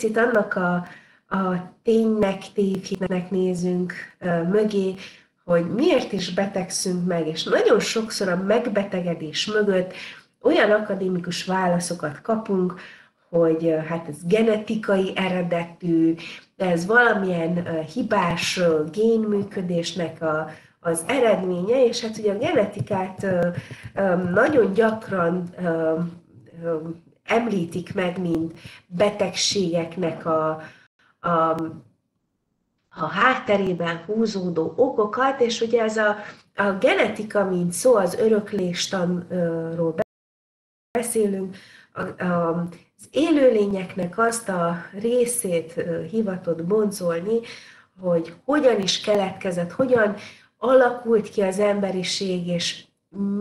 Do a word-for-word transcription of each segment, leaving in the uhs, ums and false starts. picit annak a, a ténynek, tévhitnek nézünk mögé, hogy miért is betegszünk meg, és nagyon sokszor a megbetegedés mögött olyan akadémikus válaszokat kapunk, hogy hát ez genetikai eredetű, ez valamilyen hibás génműködésnek a, az eredménye, és hát ugye a genetikát nagyon gyakran említik meg, mint betegségeknek a, a a hátterében húzódó okokat, és ugye ez a, a genetika, mint szó, az örökléstanról beszélünk, a, a, az élőlényeknek azt a részét hivatott boncolni, hogy hogyan is keletkezett, hogyan alakult ki az emberiség, és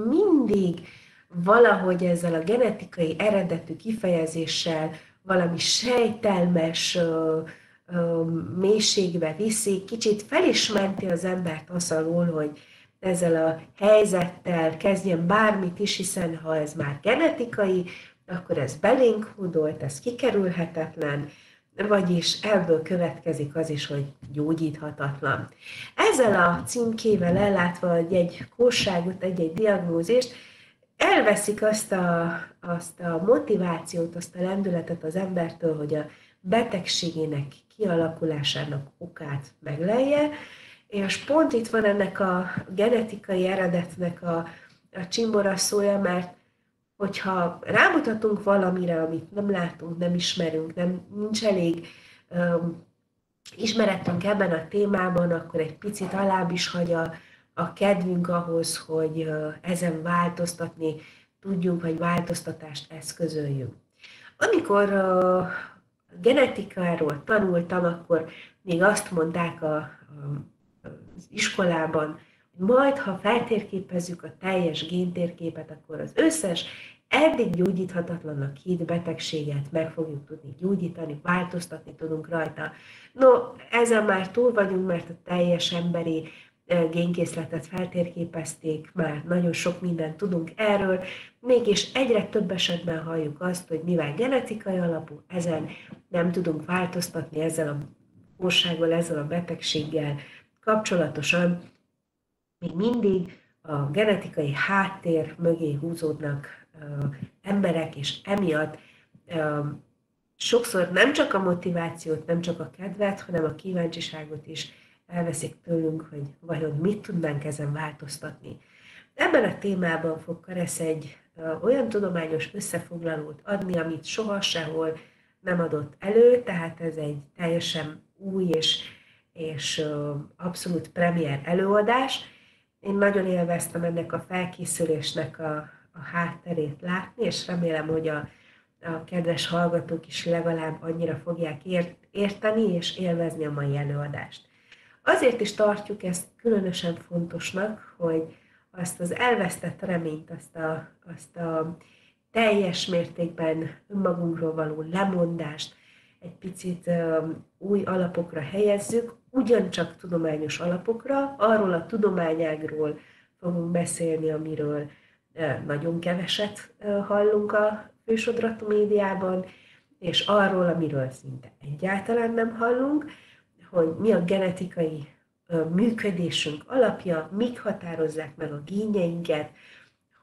mindig valahogy ezzel a genetikai eredetű kifejezéssel valami sejtelmes mélységbe viszi, kicsit fel is menti az embert az alól, hogy ezzel a helyzettel kezdjen bármit is, hiszen ha ez már genetikai, akkor ez belénk hódolt, ez kikerülhetetlen, vagyis ebből következik az is, hogy gyógyíthatatlan. Ezzel a címkével ellátva egy kóságot, egy-egy diagnózist, elveszik azt a, azt a motivációt, azt a lendületet az embertől, hogy a betegségének kialakulásának okát meglelje, és pont itt van ennek a genetikai eredetnek a, a csimboraszója, mert hogyha rámutatunk valamire, amit nem látunk, nem ismerünk, nem, nincs elég um, ismeretünk ebben a témában, akkor egy picit alább is hagy a, a kedvünk ahhoz, hogy uh, ezen változtatni tudjunk, vagy változtatást eszközöljünk. Amikor uh, genetikáról tanultam, akkor még azt mondták a, a, az iskolában, hogy majd, ha feltérképezzük a teljes géntérképet, akkor az összes eddig gyógyíthatatlannak hit betegséget meg fogjuk tudni gyógyítani, változtatni tudunk rajta. No, ezen már túl vagyunk, mert a teljes emberi génkészletet feltérképezték, már nagyon sok mindent tudunk erről, mégis egyre több esetben halljuk azt, hogy mivel genetikai alapú, ezen nem tudunk változtatni, ezzel a kórsággal, ezzel a betegséggel kapcsolatosan még mindig a genetikai háttér mögé húzódnak emberek, és emiatt sokszor nem csak a motivációt, nem csak a kedvet, hanem a kíváncsiságot is elveszik tőlünk, hogy vajon mit tudnánk ezen változtatni. Ebben a témában fog Karesz egy olyan tudományos összefoglalót adni, amit soha sehol nem adott elő, tehát ez egy teljesen új és, és abszolút premier előadás. Én nagyon élveztem ennek a felkészülésnek a, a hátterét látni, és remélem, hogy a, a kedves hallgatók is legalább annyira fogják ért, érteni és élvezni a mai előadást. Azért is tartjuk ezt különösen fontosnak, hogy azt az elvesztett reményt, azt a, azt a teljes mértékben önmagunkról való lemondást egy picit új alapokra helyezzük, ugyancsak tudományos alapokra, arról a tudományágról fogunk beszélni, amiről nagyon keveset hallunk a fősodratú médiában, és arról, amiről szinte egyáltalán nem hallunk, hogy mi a genetikai működésünk alapja, mik határozzák meg a génjeinket,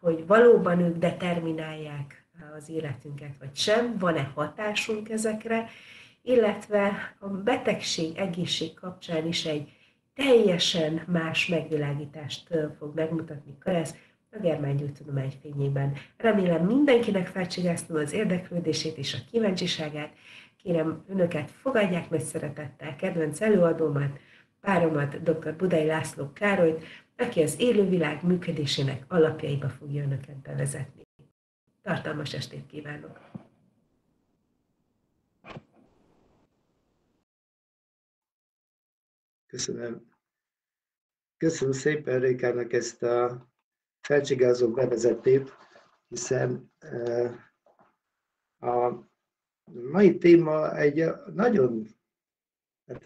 hogy valóban ők determinálják az életünket, vagy sem, van-e hatásunk ezekre, illetve a betegség, egészség kapcsán is egy teljesen más megvilágítást fog megmutatni Karesz a Germán Gyógytudomány fényében. Remélem mindenkinek felcsigáztam az érdeklődését és a kíváncsiságát. Kérem, önöket fogadják nagy szeretettel kedvenc előadómat, páromat, dr. Budai László Károlyt, aki az élővilág működésének alapjaiba fogja önöket bevezetni. Tartalmas estét kívánok! Köszönöm. Köszönöm szépen Rékának ezt a felcsigázó bevezetét, hiszen a A mai téma egy nagyon, hát,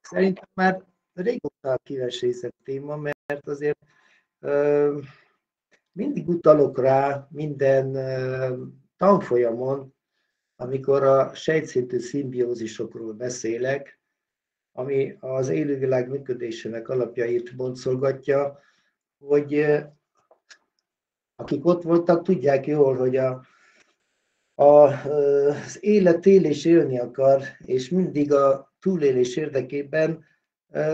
szerintem már régóta kivesészett téma, mert azért ö, mindig utalok rá minden ö, tanfolyamon, amikor a sejtszintű szimbiózisokról beszélek, ami az élővilág működésének alapjait boncolgatja, hogy akik ott voltak, tudják jól, hogy a, a, az élet élés élni akar, és mindig a túlélés érdekében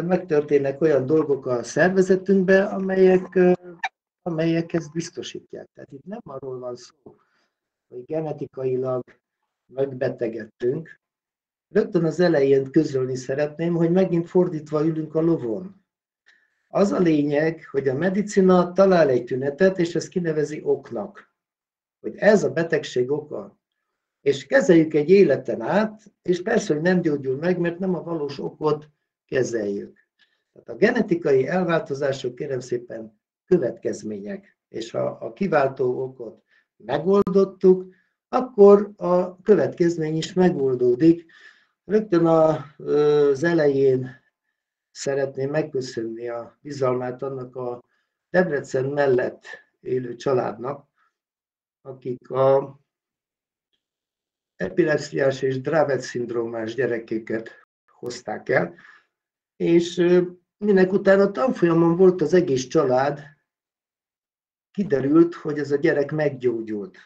megtörténnek olyan dolgok a szervezetünkben, amelyek, amelyek ezt biztosítják. Tehát itt nem arról van szó, hogy genetikailag megbetegedtünk. Rögtön az elején közölni szeretném, hogy megint fordítva ülünk a lovon. Az a lényeg, hogy a medicina talál egy tünetet, és ezt kinevezi oknak. Hogy ez a betegség oka. És kezeljük egy életen át, és persze, hogy nem gyógyul meg, mert nem a valós okot kezeljük. Tehát a genetikai elváltozások, kérem szépen, következmények. És ha a kiváltó okot megoldottuk, akkor a következmény is megoldódik. Rögtön az elején szeretném megköszönni a bizalmát annak a Debrecen mellett élő családnak, akik a epilepsziás és Dravet-szindrómás gyerekeket hozták el, és minek utána a tanfolyamon volt az egész család, kiderült, hogy ez a gyerek meggyógyult.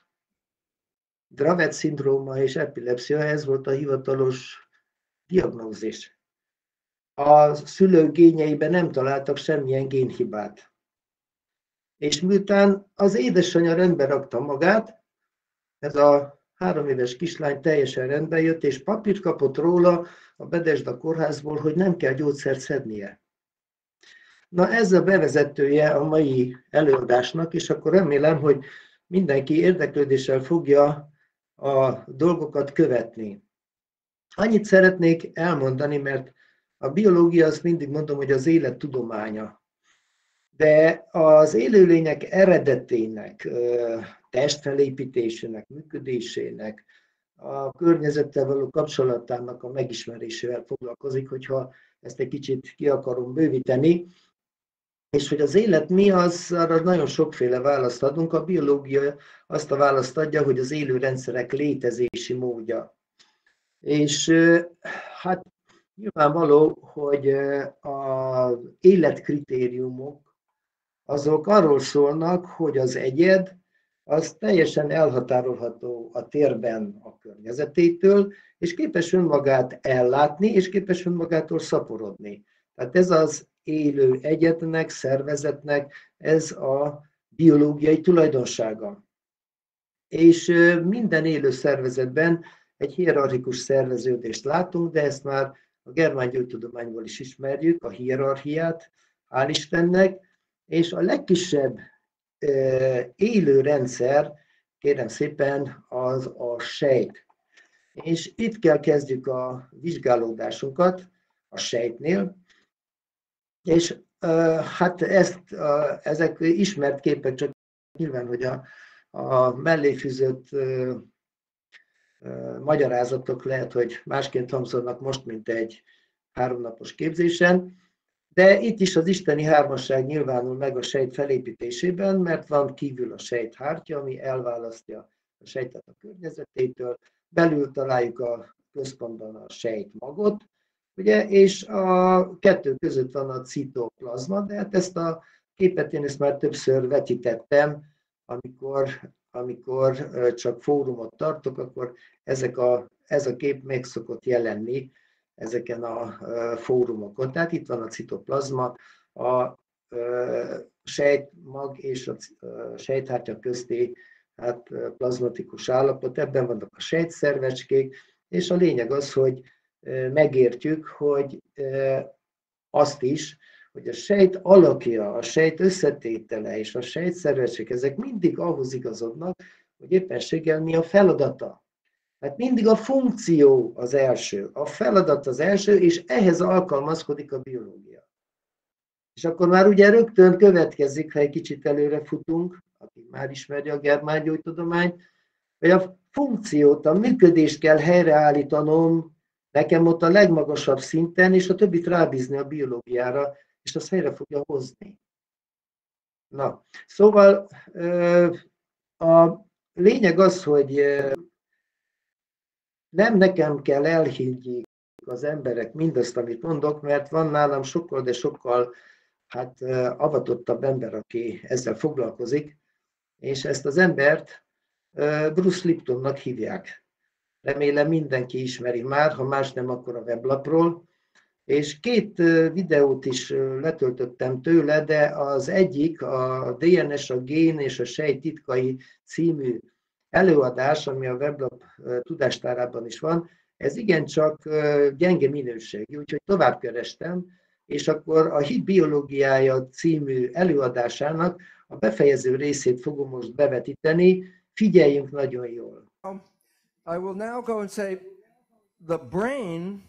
Dravet-szindróma és epilepszia, ez volt a hivatalos diagnózis. A szülők génjeiben nem találtak semmilyen génhibát. És miután az édesanyja rendbe rakta magát, ez a három éves kislány teljesen rendbe jött, és papírt kapott róla a Bedesda kórházból, hogy nem kell gyógyszert szednie. Na ez a bevezetője a mai előadásnak, és akkor remélem, hogy mindenki érdeklődéssel fogja a dolgokat követni. Annyit szeretnék elmondani, mert a biológia, azt mindig mondom, hogy az élet tudománya. De az élőlények eredetének, testfelépítésének, működésének, a környezettel való kapcsolatának a megismerésével foglalkozik, hogyha ezt egy kicsit ki akarom bővíteni. És hogy az élet mi, az, arra nagyon sokféle választ adunk. A biológia azt a választ adja, hogy az élő rendszerek létezési módja. És hát nyilvánvaló, hogy az életkritériumok azok arról szólnak, hogy az egyed az teljesen elhatárolható a térben a környezetétől, és képes önmagát ellátni, és képes önmagától szaporodni. Tehát ez az élő egyednek, szervezetnek, ez a biológiai tulajdonsága. És minden élő szervezetben egy hierarchikus szerveződést látunk, de ezt már a Germán Gyógytudományból is ismerjük, a hierarchiát, hál' Istennek, és a legkisebb élő rendszer, kérem szépen, az a sejt. És itt kell kezdjük a vizsgálódásunkat a sejtnél, és hát ezt, ezek ismert képek, csak nyilván, hogy a, a melléfűzött magyarázatok lehet, hogy másként hangzolnak most, mint egy háromnapos képzésen, de itt is az isteni hármasság nyilvánul meg a sejt felépítésében, mert van kívül a sejthártya, ami elválasztja a sejtet a környezetétől, belül találjuk a központban a sejtmagot, ugye, és a kettő között van a citoplazma, de hát ezt a képet én ezt már többször vetítettem, amikor, amikor csak fórumot tartok, akkor ezek a, ez a kép meg szokott jelenni ezeken a fórumokon. Tehát itt van a citoplazma, a sejtmag és a sejthártya közti hát, plazmatikus állapot, ebben vannak a sejtszervecskék, és a lényeg az, hogy megértjük, hogy azt is, hogy a sejt alakja, a sejt összetétele és a sejtszervecskék, ezek mindig ahhoz igazodnak, hogy éppenséggel mi a feladata. Hát mindig a funkció az első, a feladat az első, és ehhez alkalmazkodik a biológia. És akkor már ugye rögtön következik, ha egy kicsit előre futunk, aki már ismeri a Germán Gyógytudományt, hogy a funkciót, a működést kell helyreállítanom, nekem ott a legmagasabb szinten, és a többit rábízni a biológiára, és azt helyre fogja hozni. Na, szóval a lényeg az, hogy Nem nekem kell elhiggyék az emberek mindazt, amit mondok, mert van nálam sokkal, de sokkal hát, avatottabb ember, aki ezzel foglalkozik, és ezt az embert Bruce Liptonnak hívják. Remélem mindenki ismeri már, ha más nem, akkor a weblapról. És két videót is letöltöttem tőle, de az egyik a dé en es, a gén és a sejt titkai című előadás, ami a weblap tudástárában is van, ez igencsak gyenge minőségű, úgyhogy tovább kerestem, és akkor a Hit biológiája című előadásának a befejező részét fogom most bevetíteni. Figyeljünk nagyon jól. I will now go and say the brain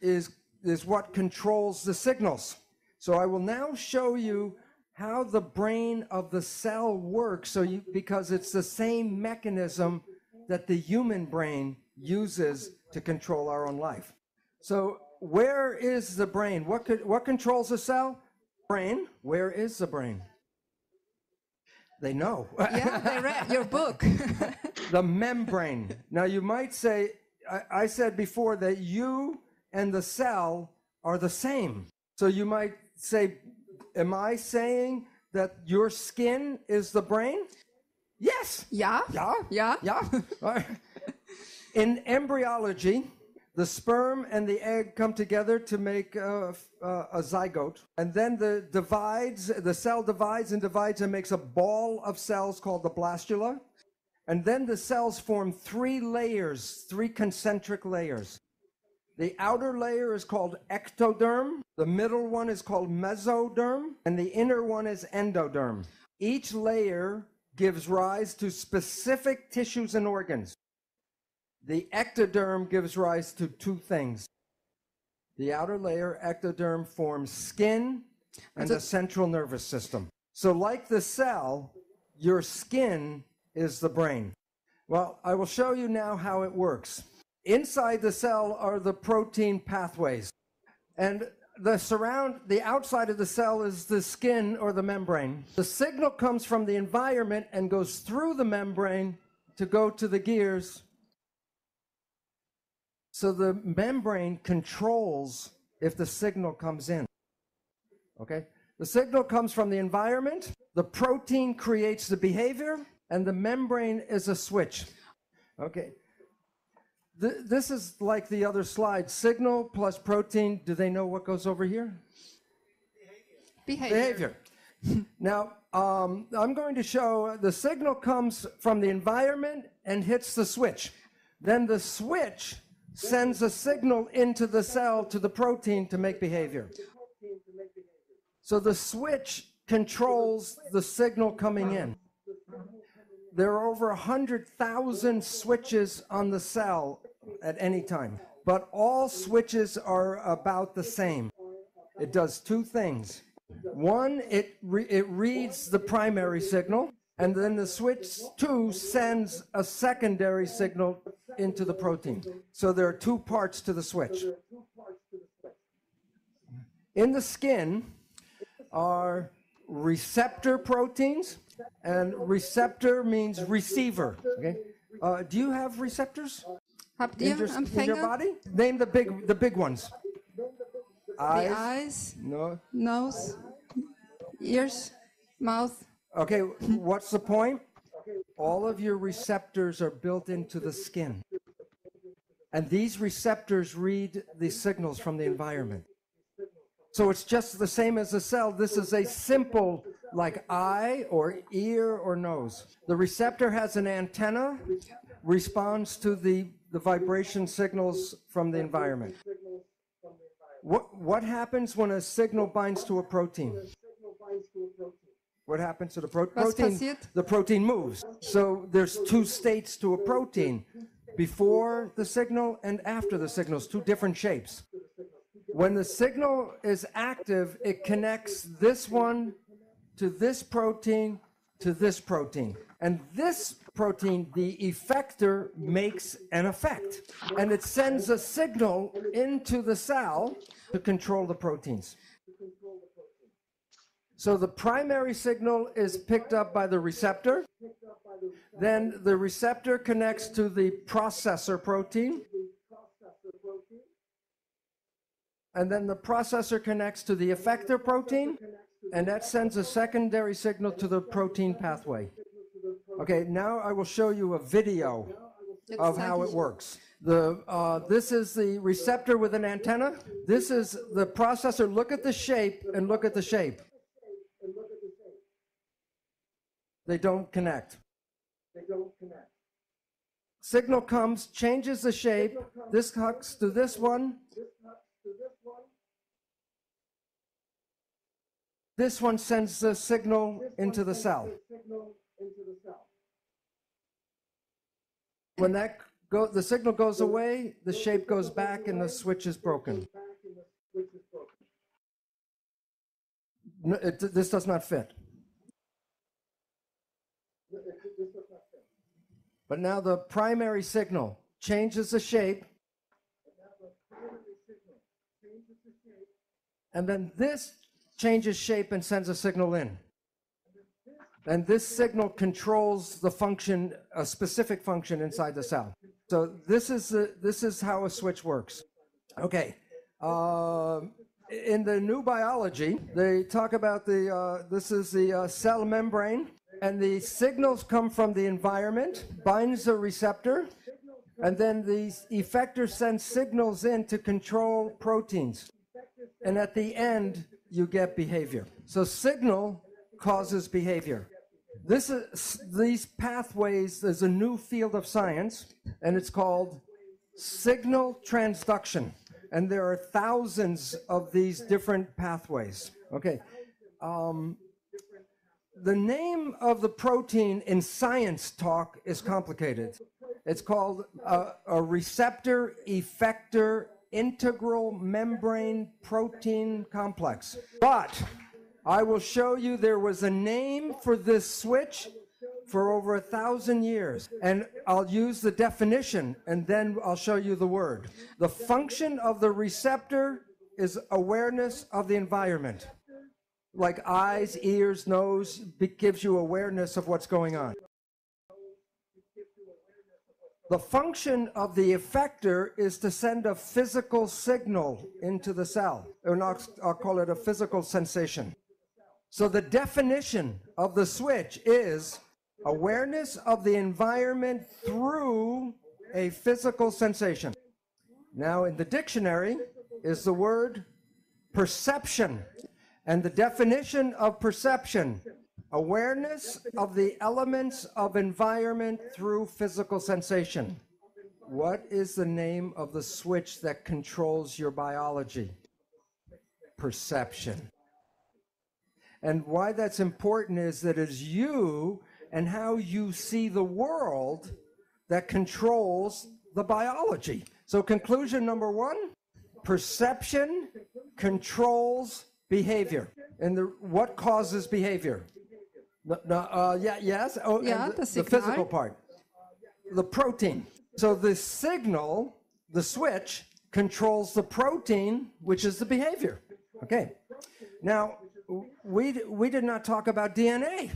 is is what controls the signals. So I will now show you how the brain of the cell works, so you, because it's the same mechanism that the human brain uses to control our own life. So where is the brain? What, could, what controls the cell? Brain. Where is the brain? They know. Yeah, they read your book. The membrane. Now you might say, I, I said before that you and the cell are the same. So you might say, am I saying that your skin is the brain? Yes. Yeah. Yeah. Yeah. Yeah. In embryology, the sperm and the egg come together to make a, a, a zygote. And then the, divides, the cell divides and divides and makes a ball of cells called the blastula. And then the cells form three layers, three concentric layers. The outer layer is called ectoderm, the middle one is called mesoderm, and the inner one is endoderm. Each layer gives rise to specific tissues and organs. The ectoderm gives rise to two things. The outer layer, ectoderm, forms skin and the central nervous system. So like the cell, your skin is the brain. Well, I will show you now how it works. Inside the cell are the protein pathways, and the surround the outside of the cell is the skin or the membrane. The signal comes from the environment and goes through the membrane to go to the gears. So the membrane controls if the signal comes in. Okay? The signal comes from the environment, the protein creates the behavior, and the membrane is a switch. Okay. This is like the other slide. Signal plus protein. Do they know what goes over here? Behavior. Behavior. Behavior. Now, um, I'm going to show the signal comes from the environment and hits the switch. Then the switch sends a signal into the cell to the protein to make behavior. So the switch controls the signal coming in. There are over one hundred thousand switches on the cell at any time, but all switches are about the same. It does two things. One, it, re it reads the primary signal, and then the switch two sends a secondary signal into the protein. So there are two parts to the switch. In the skin are receptor proteins, and receptor means receiver. Okay. Uh, do you have receptors in your, in your body? Name the big, the big ones. Eyes. The eyes. No. Nose. Ears. Mouth. Okay. What's the point? All of your receptors are built into the skin, and these receptors read the signals from the environment. So it's just the same as the cell. This is a simple, like eye or ear or nose. The receptor has an antenna, responds to the, the vibration signals from the environment. What, what happens when a signal binds to a protein? What happens to the pro protein? The protein moves. So there's two states to a protein, before the signal and after the signals, two different shapes. When the signal is active, it connects this one to this protein, to this protein. And this protein, the effector, makes an effect. And it sends a signal into the cell to control the proteins. So the primary signal is picked up by the receptor. Then the receptor connects to the processor protein. and then the processor connects to the effector protein, and that sends a secondary signal to the protein pathway. Okay, now I will show you a video of how it works. The, uh, this is the receptor with an antenna. This is the processor. Look at the shape and look at the shape. They don't connect. They don't connect. Signal comes, changes the shape. This hooks to this one. This one sends the signal into the cell. When that go, the signal goes away, the shape goes back and the switch is broken. No, it, this does not fit. But now the primary signal changes the shape, and then this changes shape and sends a signal in. And this signal controls the function, a specific function inside the cell. So this is, the, this is how a switch works. Okay. Uh, in the new biology, they talk about the, uh, this is the uh, cell membrane, and the signals come from the environment, binds the receptor, and then the effector sends signals in to control proteins. And at the end, you get behavior. So signal causes behavior. This is, these pathways, there's a new field of science, and it's called signal transduction. And there are thousands of these different pathways. Okay. Um, the name of the protein in science talk is complicated. It's called a, a receptor effector integral membrane protein complex. But I will show you there was a name for this switch for over a thousand years, and I'll use the definition and then I'll show you the word. The function of the receptor is awareness of the environment. Like eyes, ears, nose, gives you awareness of what's going on. The function of the effector is to send a physical signal into the cell, and I'll, I'll call it a physical sensation. So the definition of the switch is awareness of the environment through a physical sensation. Now in the dictionary is the word perception, and the definition of perception, awareness of the elements of environment through physical sensation. What is the name of the switch that controls your biology? Perception. And why that's important is that it's you and how you see the world that controls the biology. So conclusion number one, perception controls behavior. And the, what causes behavior? No, no, uh, yeah, yes, oh, yeah, the, the, the physical part. The protein. So the signal, the switch, controls the protein, which is the behavior. Okay. Now, we, we did not talk about D N A.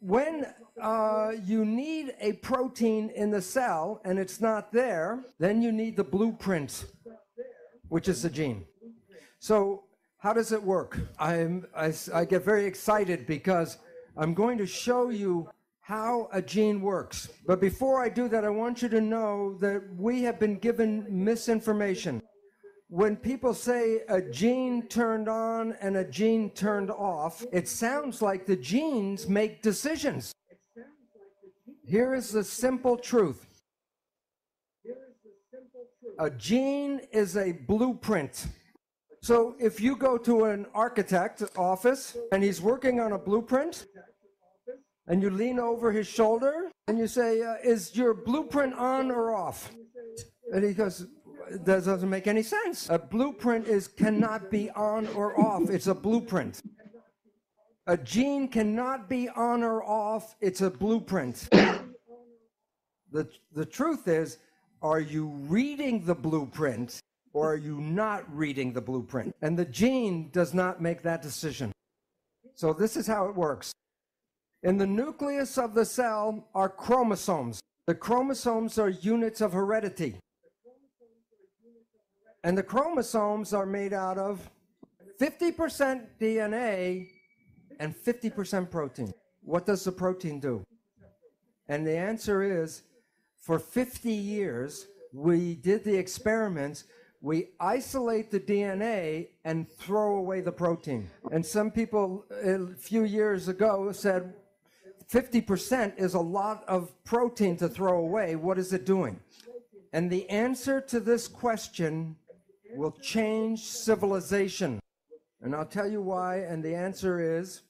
When uh, you need a protein in the cell and it's not there, then you need the blueprint, which is the gene. So how does it work? I'm, I, I get very excited because I'm going to show you how a gene works. But before I do that, I want you to know that we have been given misinformation. When people say a gene turned on and a gene turned off, it sounds like the genes make decisions. Here is the simple truth. A gene is a blueprint. So if you go to an architect's office and he's working on a blueprint and you lean over his shoulder and you say, uh, is your blueprint on or off? And he goes, that doesn't make any sense. A blueprint is cannot be on or off. It's a blueprint. A gene cannot be on or off. It's a blueprint. The, the truth is, are you reading the blueprint? Or are you not reading the blueprint? And the gene does not make that decision. So this is how it works. In the nucleus of the cell are chromosomes. The chromosomes are units of heredity. And the chromosomes are made out of fifty percent D N A and fifty percent protein. What does the protein do? And the answer is, for fifty years, we did the experiments. We isolate the D N A and throw away the protein. And some people a few years ago said, fifty percent is a lot of protein to throw away. What is it doing? And the answer to this question will change civilization. And I'll tell you why, and the answer is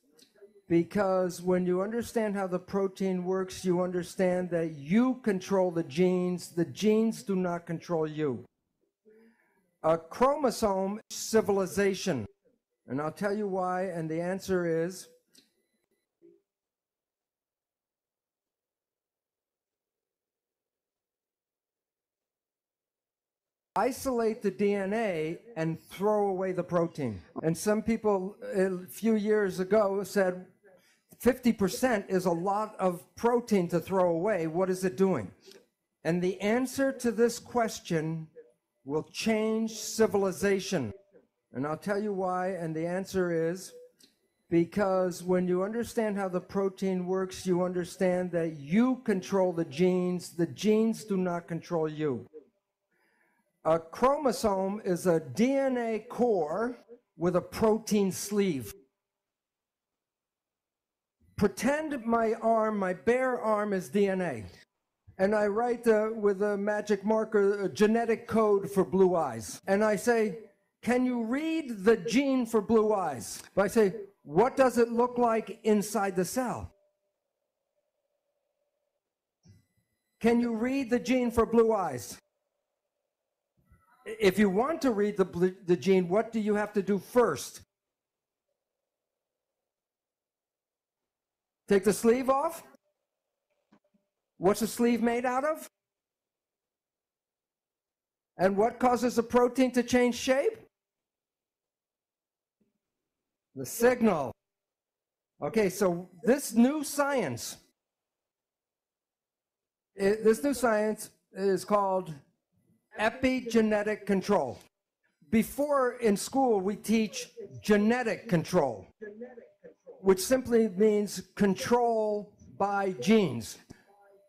because when you understand how the protein works, you understand that you control the genes. The genes do not control you. A chromosome civilization. And I'll tell you why, and the answer is isolate the D N A and throw away the protein. And some people a few years ago said fifty percent is a lot of protein to throw away. What is it doing? And the answer to this question will change civilization. And I'll tell you why, and the answer is because when you understand how the protein works, you understand that you control the genes. The genes do not control you. A chromosome is a D N A core with a protein sleeve. Pretend my arm, my bare arm is D N A. And I write uh, with a magic marker a genetic code for blue eyes. And I say, can you read the gene for blue eyes? But I say, what does it look like inside the cell? Can you read the gene for blue eyes? If you want to read the, the gene, what do you have to do first? Take the sleeve off? What's the sleeve made out of? And what causes the protein to change shape? The signal. Okay, so this new science, it, this new science is called epigenetic control. Before in school we teach genetic control, which simply means control by genes.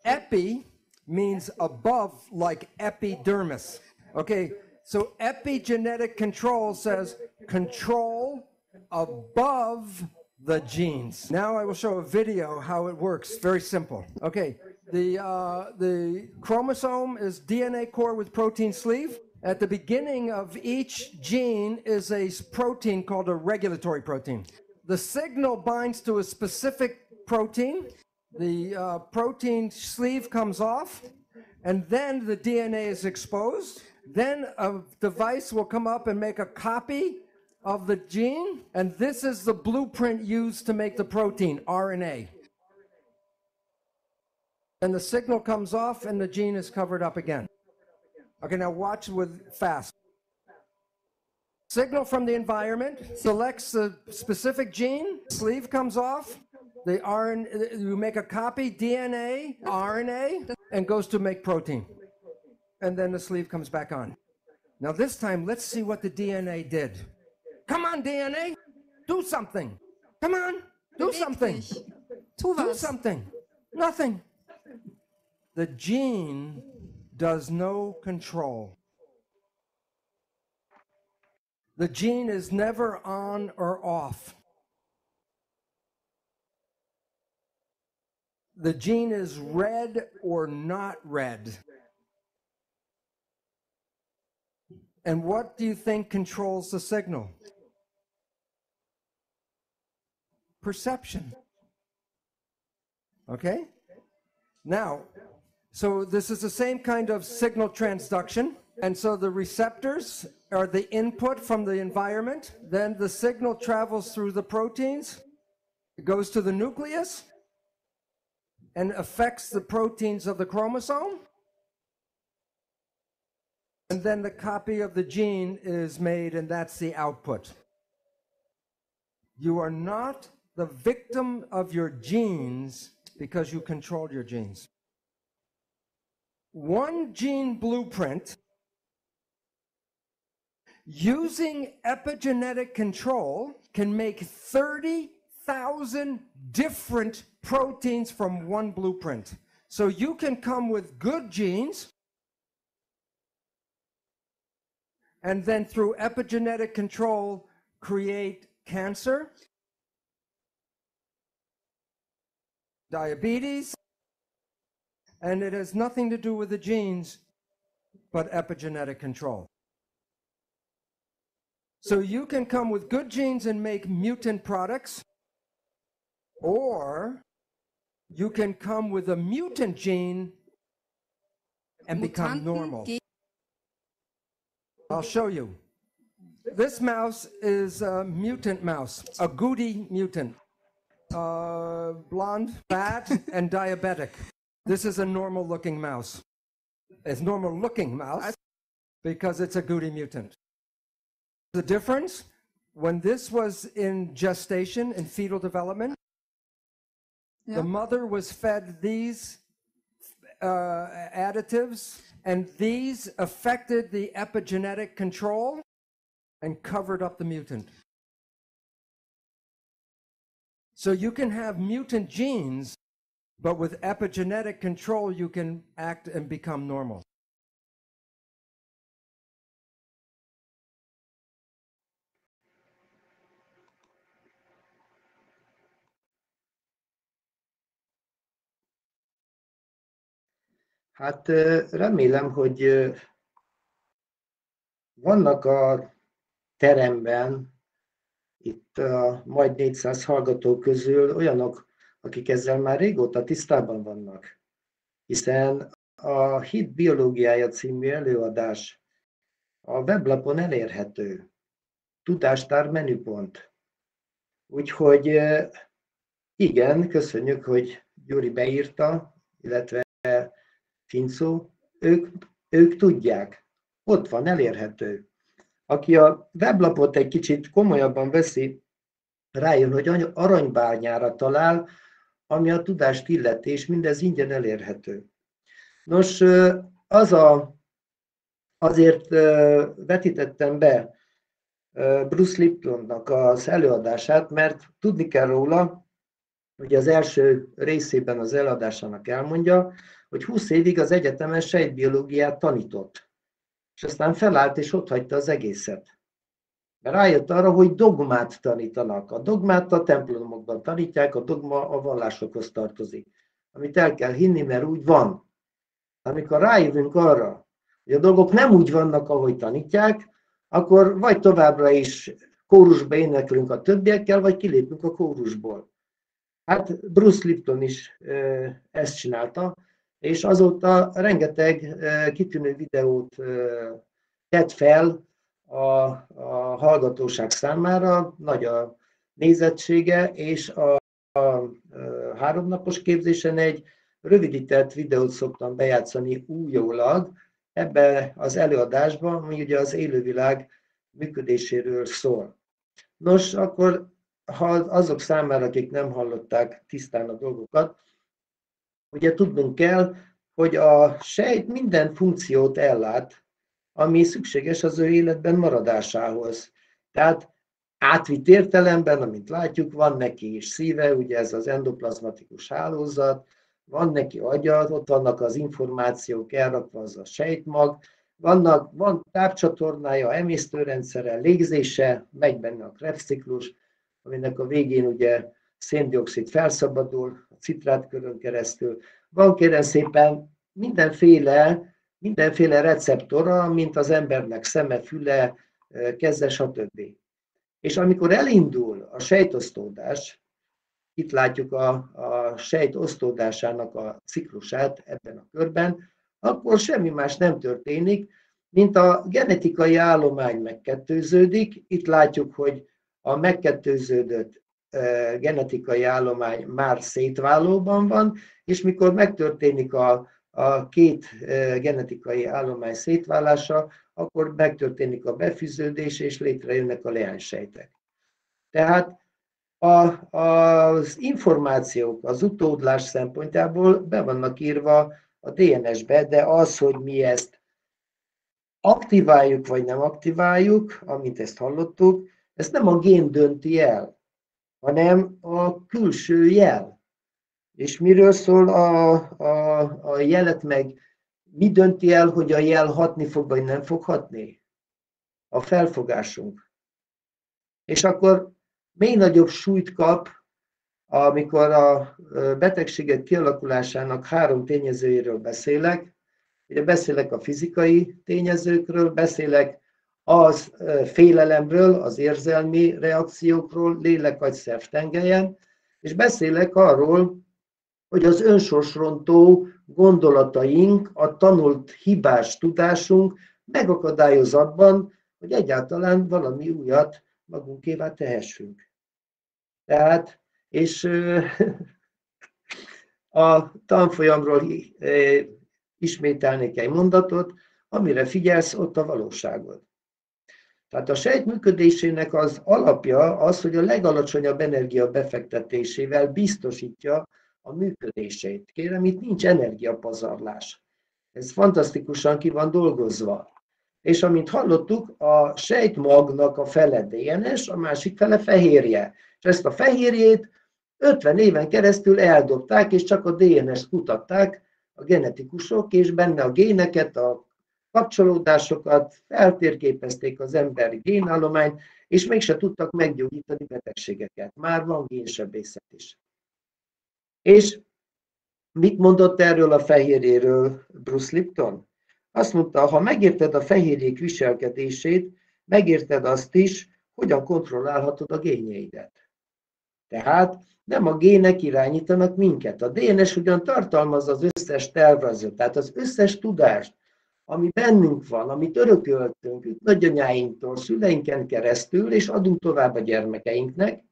Epi means above, like epidermis. Okay, so epigenetic control says control above the genes. Now I will show a video how it works. Very simple. Okay. The, uh, the chromosome is D N A core with protein sleeve. At the beginning of each gene is a protein called a regulatory protein. The signal binds to a specific protein. The uh, protein sleeve comes off, and then the D N A is exposed. Then a device will come up and make a copy of the gene, and this is the blueprint used to make the protein, R N A. And the signal comes off and the gene is covered up again. Okay, now watch with fast. Signal from the environment selects the specific gene, sleeve comes off, the R N A, you make a copy, D N A, R N A, and goes to make protein. And then the sleeve comes back on. Now this time, let's see what the D N A did. Come on, D N A, do something. Come on, do something. Do something. Nothing. The gene does no control. The gene is never on or off. The gene is red or not red. And what do you think controls the signal? Perception. Okay? Now, so this is the same kind of signal transduction, and so the receptors are the input from the environment, then the signal travels through the proteins, it goes to the nucleus, and affects the proteins of the chromosome, and then the copy of the gene is made, and that's the output. You are not the victim of your genes because you control your genes. One gene blueprint Using epigenetic control can make thirty thousand different proteins from one blueprint. So you can come with good genes, and then through epigenetic control, create cancer, diabetes, and it has nothing to do with the genes, but epigenetic control. So you can come with good genes and make mutant products, or you can come with a mutant gene and become normal. I'll show you. This mouse is a mutant mouse, a Goody mutant, uh, blonde, fat, and diabetic. This is a normal-looking mouse. It's normal-looking mouse because it's a Goody mutant. The difference, when this was in gestation, in fetal development, yeah. The mother was fed these uh, additives, and these affected the epigenetic control and covered up the mutant. So you can have mutant genes, but with epigenetic control, you can act and become normal. Hát remélem, hogy vannak a teremben, itt a majd négyszáz hallgató közül olyanok, akik ezzel már régóta tisztában vannak. Hiszen a Hit biológiája című előadás a weblapon elérhető. Tudástár menüpont. Úgyhogy igen, köszönjük, hogy Gyuri beírta, illetve Fincó, ők, ők tudják, ott van, elérhető. Aki a weblapot egy kicsit komolyabban veszi, rájön, hogy aranybányára talál, ami a tudást illeti, és mindez ingyen elérhető. Nos, az a, azért vetítettem be Bruce Liptonnak az előadását, mert tudni kell róla, hogy az első részében az előadásának elmondja, hogy húsz évig az egyetemen sejtbiológiát tanított, és aztán felállt és otthagyta az egészet. Mert rájött arra, hogy dogmát tanítanak. A dogmát a templomokban tanítják, a dogma a vallásokhoz tartozik, amit el kell hinni, mert úgy van. Amikor rájövünk arra, hogy a dolgok nem úgy vannak, ahogy tanítják, akkor vagy továbbra is kórusba éneklünk a többiekkel, vagy kilépünk a kórusból. Hát Bruce Lipton is ezt csinálta, és azóta rengeteg kitűnő videót tett fel a, a hallgatóság számára, nagy a nézettsége, és a, a háromnapos képzésen egy rövidített videót szoktam bejátszani újólag ebbe az előadásban, ami ugye az élővilág működéséről szól. Nos, akkor ha azok számára, akik nem hallották tisztán a dolgokat, ugye tudnunk kell, hogy a sejt minden funkciót ellát, ami szükséges az ő életben maradásához. Tehát átvitt értelemben, amint látjuk, van neki is szíve, ugye ez az endoplazmatikus hálózat, van neki agya, ott vannak az információk elrakva, az a sejtmag, vannak, van tápcsatornája, emésztőrendszere, légzése, megy benne a Krebs-ciklus, aminek a végén ugye szén-dioxid felszabadul, a citrátkörön keresztül. Van kérem szépen mindenféle, mindenféle receptora, mint az embernek szeme, füle, keze, stb. És amikor elindul a sejtosztódás, itt látjuk a, a sejt osztódásának a ciklusát ebben a körben, akkor semmi más nem történik, mint a genetikai állomány megkettőződik. Itt látjuk, hogy a megkettőződött genetikai állomány már szétválóban van, és mikor megtörténik a, a két genetikai állomány szétválása, akkor megtörténik a befűződés, és létrejönnek a leánysejtek. Tehát a, az információk az utódlás szempontjából be vannak írva a dé en es-be, de az, hogy mi ezt aktiváljuk vagy nem aktiváljuk, amint ezt hallottuk, ezt nem a gén dönti el, hanem a külső jel. És miről szól a, a, a jelet meg? Mi dönti el, hogy a jel hatni fog, vagy nem fog hatni? A felfogásunk. És akkor még nagyobb súlyt kap, amikor a betegségek kialakulásának három tényezőjéről beszélek. Ugye beszélek a fizikai tényezőkről, beszélek az félelemről, az érzelmi reakciókról, lélek, agy, szerv tengelyen, és beszélek arról, hogy az önsorsrontó gondolataink, a tanult hibás tudásunk megakadályoz abban, hogy egyáltalán valami újat magunkévá tehessünk. Tehát, és a tanfolyamról ismételnék egy mondatot, amire figyelsz, ott a valóságod. Tehát a sejt működésének az alapja az, hogy a legalacsonyabb energia befektetésével biztosítja a működését. Kérem, itt nincs energiapazarlás. Ez fantasztikusan ki van dolgozva. És amint hallottuk, a sejtmagnak a fele dé en es, a másik fele fehérje. És ezt a fehérjét ötven éven keresztül eldobták, és csak a dé en es-t kutatták a genetikusok, és benne a géneket, a kapcsolódásokat, feltérképezték az emberi génállományt, és mégse tudtak meggyógyítani betegségeket. Már van génsebészet is. És mit mondott erről a fehérjéről Bruce Lipton? Azt mondta, ha megérted a fehérjék viselkedését, megérted azt is, hogyan kontrollálhatod a génjeidet. Tehát nem a gének irányítanak minket. A dé en es ugyan tartalmaz az összes tervezőt, tehát az összes tudást, ami bennünk van, amit örököltünk, nagyanyáinktól, szüleinken keresztül, és adunk tovább a gyermekeinknek,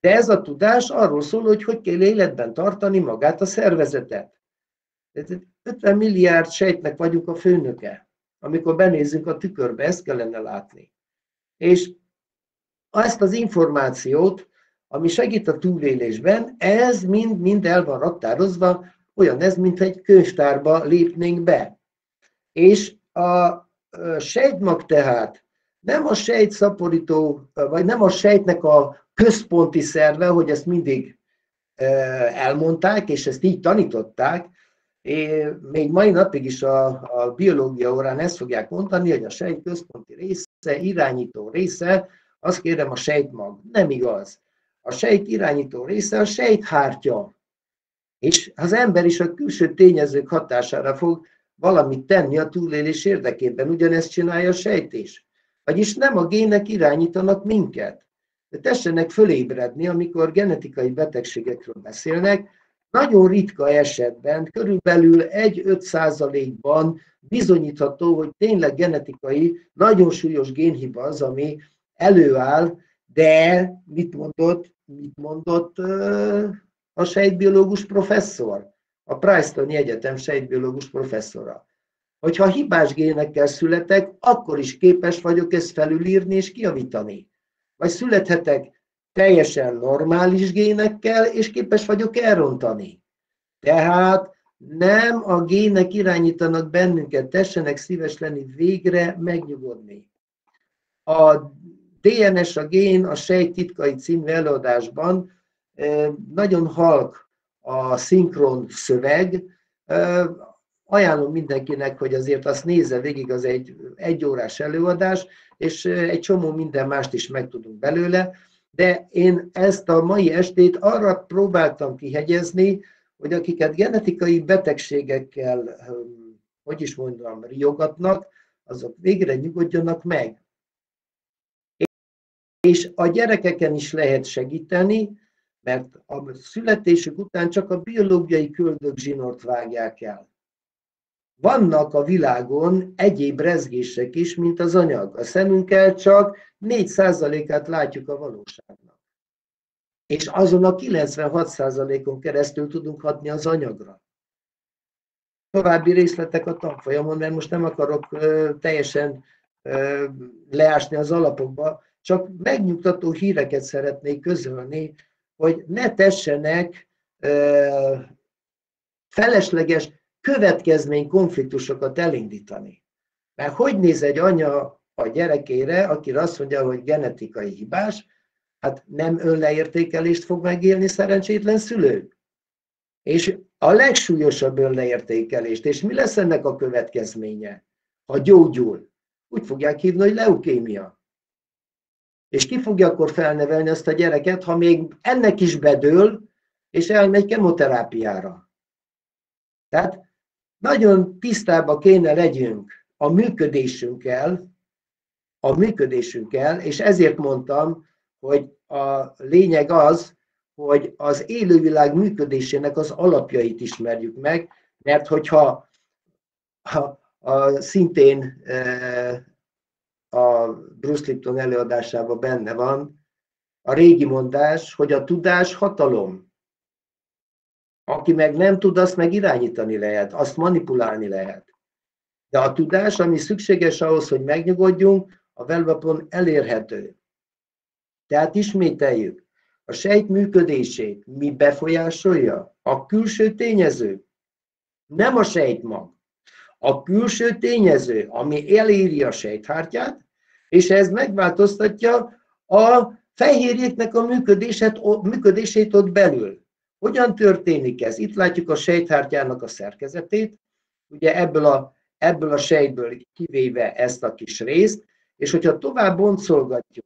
de ez a tudás arról szól, hogy hogy kell életben tartani magát a szervezetet. ötven milliárd sejtnek vagyunk a főnöke. Amikor benézzünk a tükörbe, ezt kellene látni. És ezt az információt, ami segít a túlélésben, ez mind-mind el van raktározva, olyan ez, mint egy könyvtárba lépnénk be. És a sejtmag tehát nem a sejtszaporító, vagy nem a sejtnek a központi szerve, hogy ezt mindig elmondták, és ezt így tanították. Én még mai napig is a, a biológia órán ezt fogják mondani, hogy a sejt központi része, irányító része, azt kérem a sejtmag. Nem igaz. A sejt irányító része a sejthártya. És az ember is a külső tényezők hatására fog valamit tenni a túlélés érdekében. Ugyanezt csinálja a sejt is. Vagyis nem a gének irányítanak minket. De tessenek fölébredni, amikor genetikai betegségekről beszélnek, nagyon ritka esetben, körülbelül egy-öt százalékban bizonyítható, hogy tényleg genetikai, nagyon súlyos génhiba az, ami előáll, de mit mondott, mit mondott a sejtbiológus professzor? A Princetoni Egyetem sejtbiológus professzora. Hogyha hibás génekkel születek, akkor is képes vagyok ezt felülírni és kijavítani. Vagy születhetek teljesen normális génekkel, és képes vagyok elrontani. Tehát nem a gének irányítanak bennünket, tessenek szíves lenni végre megnyugodni. A dé en es, a gén, a sejt titkai című előadásban nagyon halk a szinkron szöveg. Ajánlom mindenkinek, hogy azért azt nézze végig, az egy egyórás előadás, és egy csomó minden mást is megtudunk belőle. De én ezt a mai estét arra próbáltam kihegyezni, hogy akiket genetikai betegségekkel, hogy is mondjam, riogatnak, azok végre nyugodjanak meg. És a gyerekeken is lehet segíteni, mert a születésük után csak a biológiai köldökzsinort vágják el. Vannak a világon egyéb rezgések is, mint az anyag. A szemünkkel csak négy százalékát látjuk a valóságnak. És azon a kilencvenhat százalékon keresztül tudunk hatni az anyagra. További részletek a tanfolyamon, mert most nem akarok ö, teljesen ö, leásni az alapokba, csak megnyugtató híreket szeretnék közölni, hogy ne tessenek ö, felesleges következmény konfliktusokat elindítani. Mert hogy néz egy anya a gyerekére, aki azt mondja, hogy genetikai hibás, hát nem önleértékelést fog megélni szerencsétlen szülő. És a legsúlyosabb önleértékelést, és mi lesz ennek a következménye, ha gyógyul? Úgy fogják hívni, hogy leukémia. És ki fogja akkor felnevelni azt a gyereket, ha még ennek is bedől, és elmegy kemoterápiára. Tehát nagyon tisztában kéne legyünk a működésünkkel, a működésünkkel, és ezért mondtam, hogy a lényeg az, hogy az élővilág működésének az alapjait ismerjük meg, mert hogyha ha, a, szintén e, a Bruce Lipton előadásában benne van a régi mondás, hogy a tudás hatalom. Aki meg nem tud, azt meg irányítani lehet, azt manipulálni lehet. De a tudás, ami szükséges ahhoz, hogy megnyugodjunk, a weblapon elérhető. Tehát ismételjük. A sejt működését mi befolyásolja? A külső tényező. Nem a sejtmag. A külső tényező, ami eléri a sejthártyát, és ez megváltoztatja a fehérjéknek a működését ott belül. Hogyan történik ez? Itt látjuk a sejthártyának a szerkezetét, ugye ebből a, ebből a sejtből kivéve ezt a kis részt, és hogyha tovább boncolgatjuk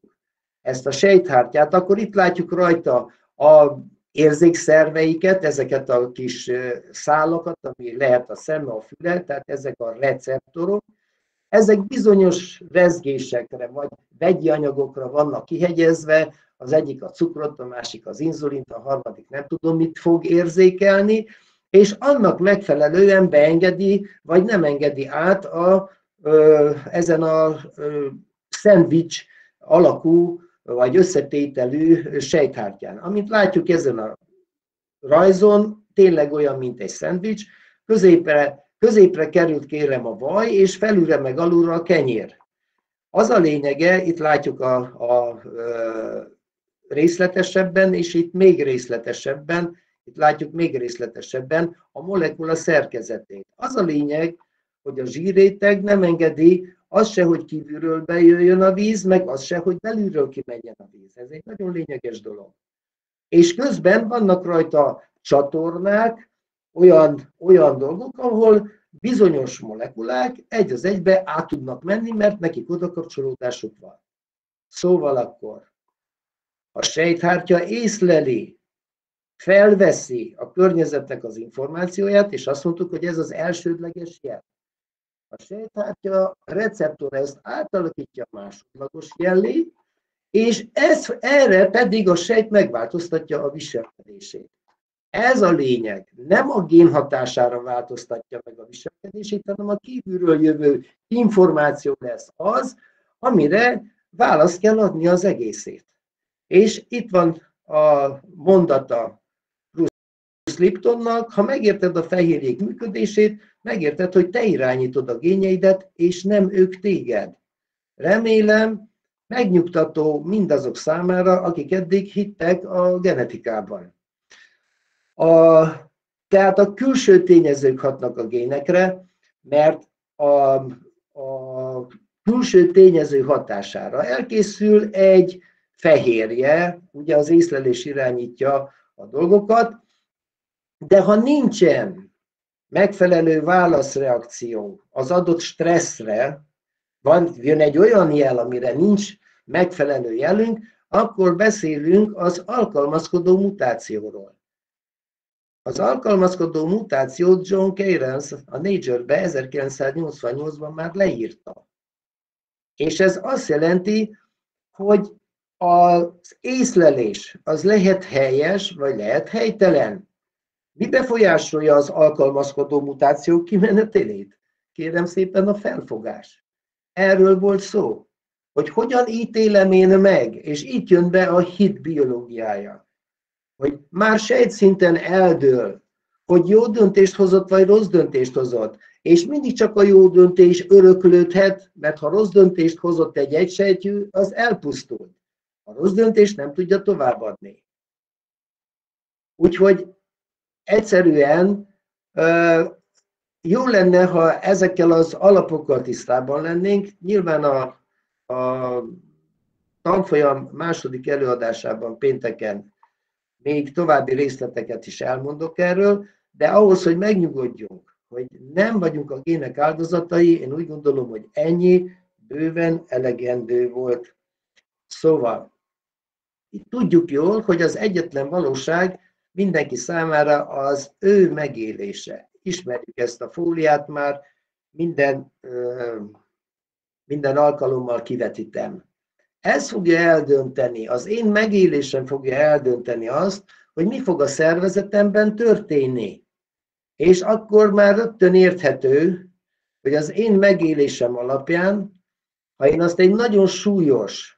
ezt a sejthártyát, akkor itt látjuk rajta az érzékszerveiket, ezeket a kis szálakat, ami lehet a szeme, a füle, tehát ezek a receptorok. Ezek bizonyos rezgésekre vagy vegyi anyagokra vannak kihegyezve, az egyik a cukrot, a másik az inzulint, a harmadik nem tudom mit fog érzékelni, és annak megfelelően beengedi, vagy nem engedi át a, ö, ezen a ö, szendvics alakú, vagy összetételű sejthártyán. Amit látjuk ezen a rajzon, tényleg olyan, mint egy szendvics, középre, középre került kérem a vaj, és felülre meg alulra a kenyér. Az a lényege, itt látjuk a, a, a részletesebben, és itt még részletesebben, itt látjuk még részletesebben a molekula szerkezetét. Az a lényeg, hogy a zsírréteg nem engedi az se, hogy kívülről bejöjjön a víz, meg az se, hogy belülről kimenjen a víz. Ez egy nagyon lényeges dolog. És közben vannak rajta csatornák, olyan, olyan dolgok, ahol bizonyos molekulák egy az egybe át tudnak menni, mert nekik odakapcsolódásuk van. Szóval akkor a sejthártya észleli, felveszi a környezetnek az információját, és azt mondtuk, hogy ez az elsődleges jel. A sejthártya receptor ezt átalakítja a másodlagos jellé, és ez, erre pedig a sejt megváltoztatja a viselkedését. Ez a lényeg. Nem a gén hatására változtatja meg a viselkedését, hanem a kívülről jövő információ lesz az, amire választ kell adni az egészét. És itt van a mondata Bruce Liptonnak, ha megérted a fehérjék működését, megérted, hogy te irányítod a génjeidet, és nem ők téged. Remélem, megnyugtató mindazok számára, akik eddig hittek a genetikában. A, tehát a külső tényezők hatnak a génekre, mert a, a külső tényező hatására elkészül egy fehérje, ugye az észlelés irányítja a dolgokat, de ha nincsen megfelelő válaszreakció az adott stresszre, van, jön egy olyan jel, amire nincs megfelelő jelünk, akkor beszélünk az alkalmazkodó mutációról. Az alkalmazkodó mutációt John Cairns a Nature-be ezerkilencszáznyolcvannyolcban már leírta. És ez azt jelenti, hogy az észlelés az lehet helyes, vagy lehet helytelen. Mi befolyásolja az alkalmazkodó mutáció kimenetelét? Kérem szépen a felfogás. Erről volt szó, hogy hogyan ítélem én meg, és itt jön be a hit biológiája. Hogy már sejtszinten eldől, hogy jó döntést hozott, vagy rossz döntést hozott. És mindig csak a jó döntés öröklődhet, mert ha rossz döntést hozott egy egysejtű, az elpusztul. A rossz döntést nem tudja továbbadni. Úgyhogy egyszerűen Jó lenne, ha ezekkel az alapokkal tisztában lennénk. Nyilván a, a tanfolyam második előadásában pénteken még további részleteket is elmondok erről, de ahhoz, hogy megnyugodjunk, hogy nem vagyunk a gének áldozatai, én úgy gondolom, hogy ennyi bőven elegendő volt. Szóval, itt tudjuk jól, hogy az egyetlen valóság mindenki számára az ő megélése. Ismerjük ezt a fóliát már, minden, minden alkalommal kivetítem. Ez fogja eldönteni, az én megélésem fogja eldönteni azt, hogy mi fog a szervezetemben történni. És akkor már rögtön érthető, hogy az én megélésem alapján, ha én azt egy nagyon súlyos,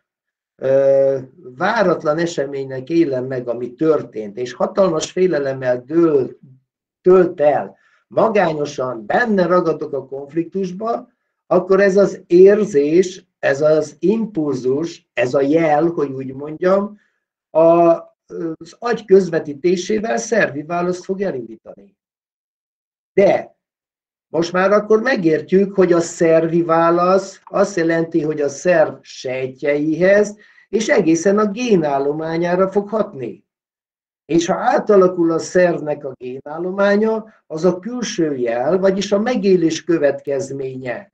váratlan eseménynek élem meg, ami történt, és hatalmas félelemmel dől, tölt el, magányosan benne ragadok a konfliktusba, akkor ez az érzés, ez az impulzus, ez a jel, hogy úgy mondjam, az agy közvetítésével szervi választ fog elindítani. De most már akkor megértjük, hogy a szervi válasz azt jelenti, hogy a szerv sejtjeihez és egészen a génállományára fog hatni. És ha átalakul a szervnek a génállománya, az a külső jel, vagyis a megélés következménye.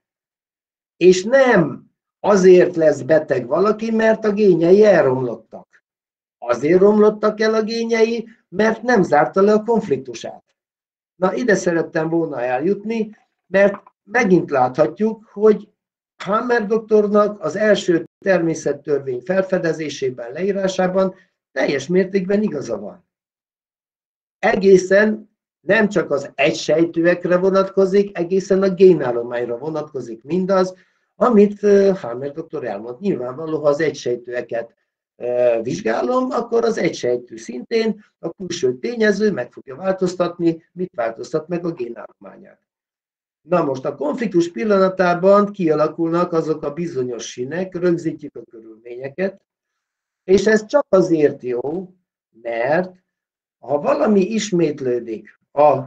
És nem azért lesz beteg valaki, mert a génjei elromlottak. Azért romlottak el a génjei, mert nem zárta le a konfliktusát. Na, ide szerettem volna eljutni, mert megint láthatjuk, hogy Hamer doktornak az első természettörvény felfedezésében, leírásában teljes mértékben igaza van. Egészen nem csak az egysejtőekre vonatkozik, egészen a génállományra vonatkozik mindaz, amit Hamer doktor elmond. Nyilvánvaló, ha az egysejtőeket vizsgálom, akkor az egysejtű szintén a külső tényező meg fogja változtatni, mit változtat meg a génállományát. Na most a konfliktus pillanatában kialakulnak azok a bizonyos sínek, rögzítjük a körülményeket, és ez csak azért jó, mert ha valami ismétlődik a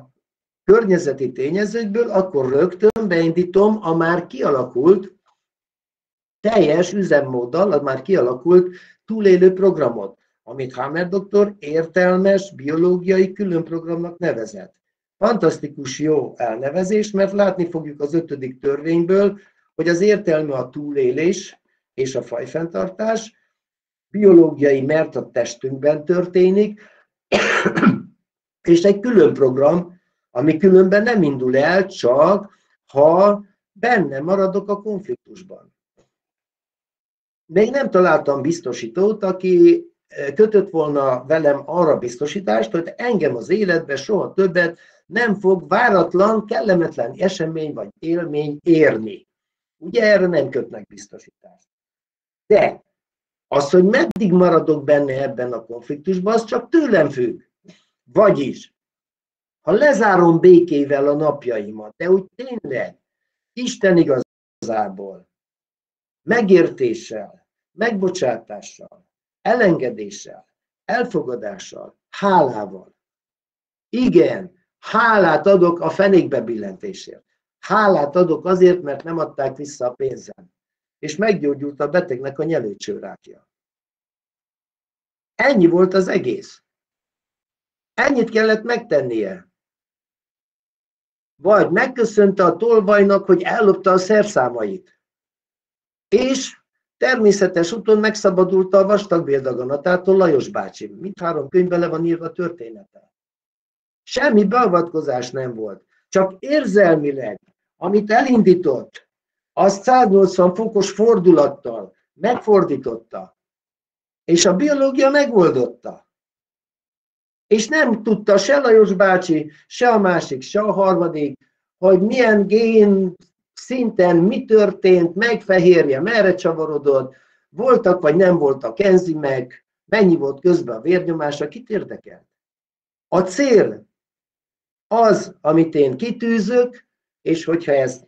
környezeti tényezőkből, akkor rögtön beindítom a már kialakult, teljes üzemmóddal, a már kialakult túlélő programot, amit Hamer doktor értelmes biológiai különprogramnak nevezett. Fantasztikus jó elnevezés, mert látni fogjuk az ötödik törvényből, hogy az értelme a túlélés és a fajfenntartás, biológiai, mert a testünkben történik, és egy külön program, ami különben nem indul el, csak ha benne maradok a konfliktusban. Még nem találtam biztosítót, aki kötött volna velem arra biztosítást, hogy engem az életbe soha többet nem fog váratlan, kellemetlen esemény vagy élmény érni. Ugye erre nem kötnek biztosítást. De az, hogy meddig maradok benne ebben a konfliktusban, az csak tőlem függ. Vagyis, ha lezárom békével a napjaimat, de úgy tényleg, Isten igazából, megértéssel, megbocsátással, elengedéssel, elfogadással, hálával. Igen, hálát adok a fenékbe billentésért. Hálát adok azért, mert nem adták vissza a pénzem. És meggyógyult a betegnek a nyelőcsőrákja. Ennyi volt az egész. Ennyit kellett megtennie. Vagy megköszönte a tolvajnak, hogy ellopta a szerszámait. És természetes úton megszabadult a vastagbéldaganatától Lajos bácsi. Mindhárom könyvben le van írva a története. Semmi beavatkozás nem volt. Csak érzelmileg, amit elindított, azt száznyolcvan fokos fordulattal megfordította. És a biológia megoldotta. És nem tudta se Lajos bácsi, se a másik, se a harmadik, hogy milyen gén szinten mi történt, megfehérje, merre csavarodott, voltak vagy nem voltak enzimek, mennyi volt közben a vérnyomása, kit érdekel? A cél az, amit én kitűzök, és hogyha ezt,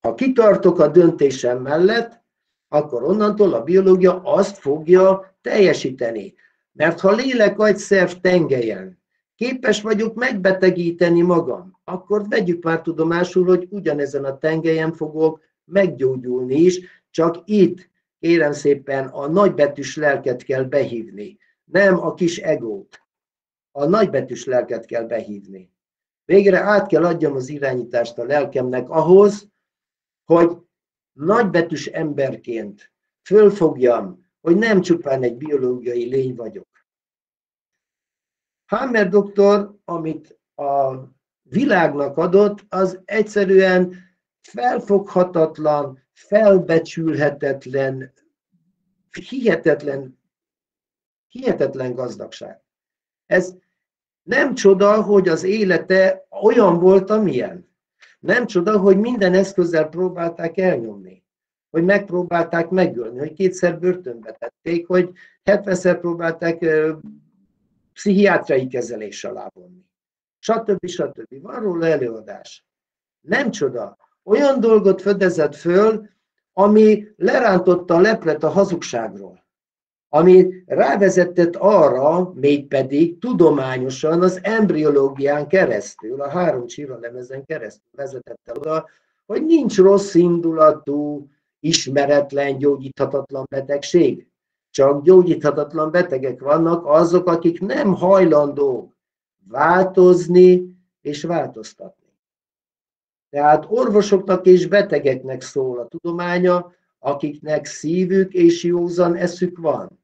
ha kitartok a döntésem mellett, akkor onnantól a biológia azt fogja teljesíteni. Mert ha lélek, agy, szerv tengelyen képes vagyok megbetegíteni magam, akkor vegyük már tudomásul, hogy ugyanezen a tengelyen fogok meggyógyulni is, csak itt, kérem szépen, a nagybetűs lelket kell behívni, nem a kis egót. A nagybetűs lelket kell behívni. Végre át kell adjam az irányítást a lelkemnek ahhoz, hogy nagybetűs emberként fölfogjam, hogy nem csupán egy biológiai lény vagyok. Hamer doktor, amit a világnak adott, az egyszerűen felfoghatatlan, felbecsülhetetlen, hihetetlen, hihetetlen gazdagság. Ez nem csoda, hogy az élete olyan volt, amilyen. Nem csoda, hogy minden eszközzel próbálták elnyomni, hogy megpróbálták megölni, hogy kétszer börtönbe tették, hogy hetvenszer próbálták pszichiátriai kezelés alá vonni, stb. stb. Van róla előadás. Nem csoda. Olyan dolgot fedezett föl, ami lerántotta a leplet a hazugságról, ami rávezetett arra, mégpedig tudományosan az embriológián keresztül, a három csiralemezen keresztül vezetett el oda, hogy nincs rossz indulatú, ismeretlen, gyógyíthatatlan betegség. Csak gyógyíthatatlan betegek vannak azok, akik nem hajlandók változni és változtatni. Tehát orvosoknak és betegeknek szól a tudománya, akiknek szívük és józan eszük van.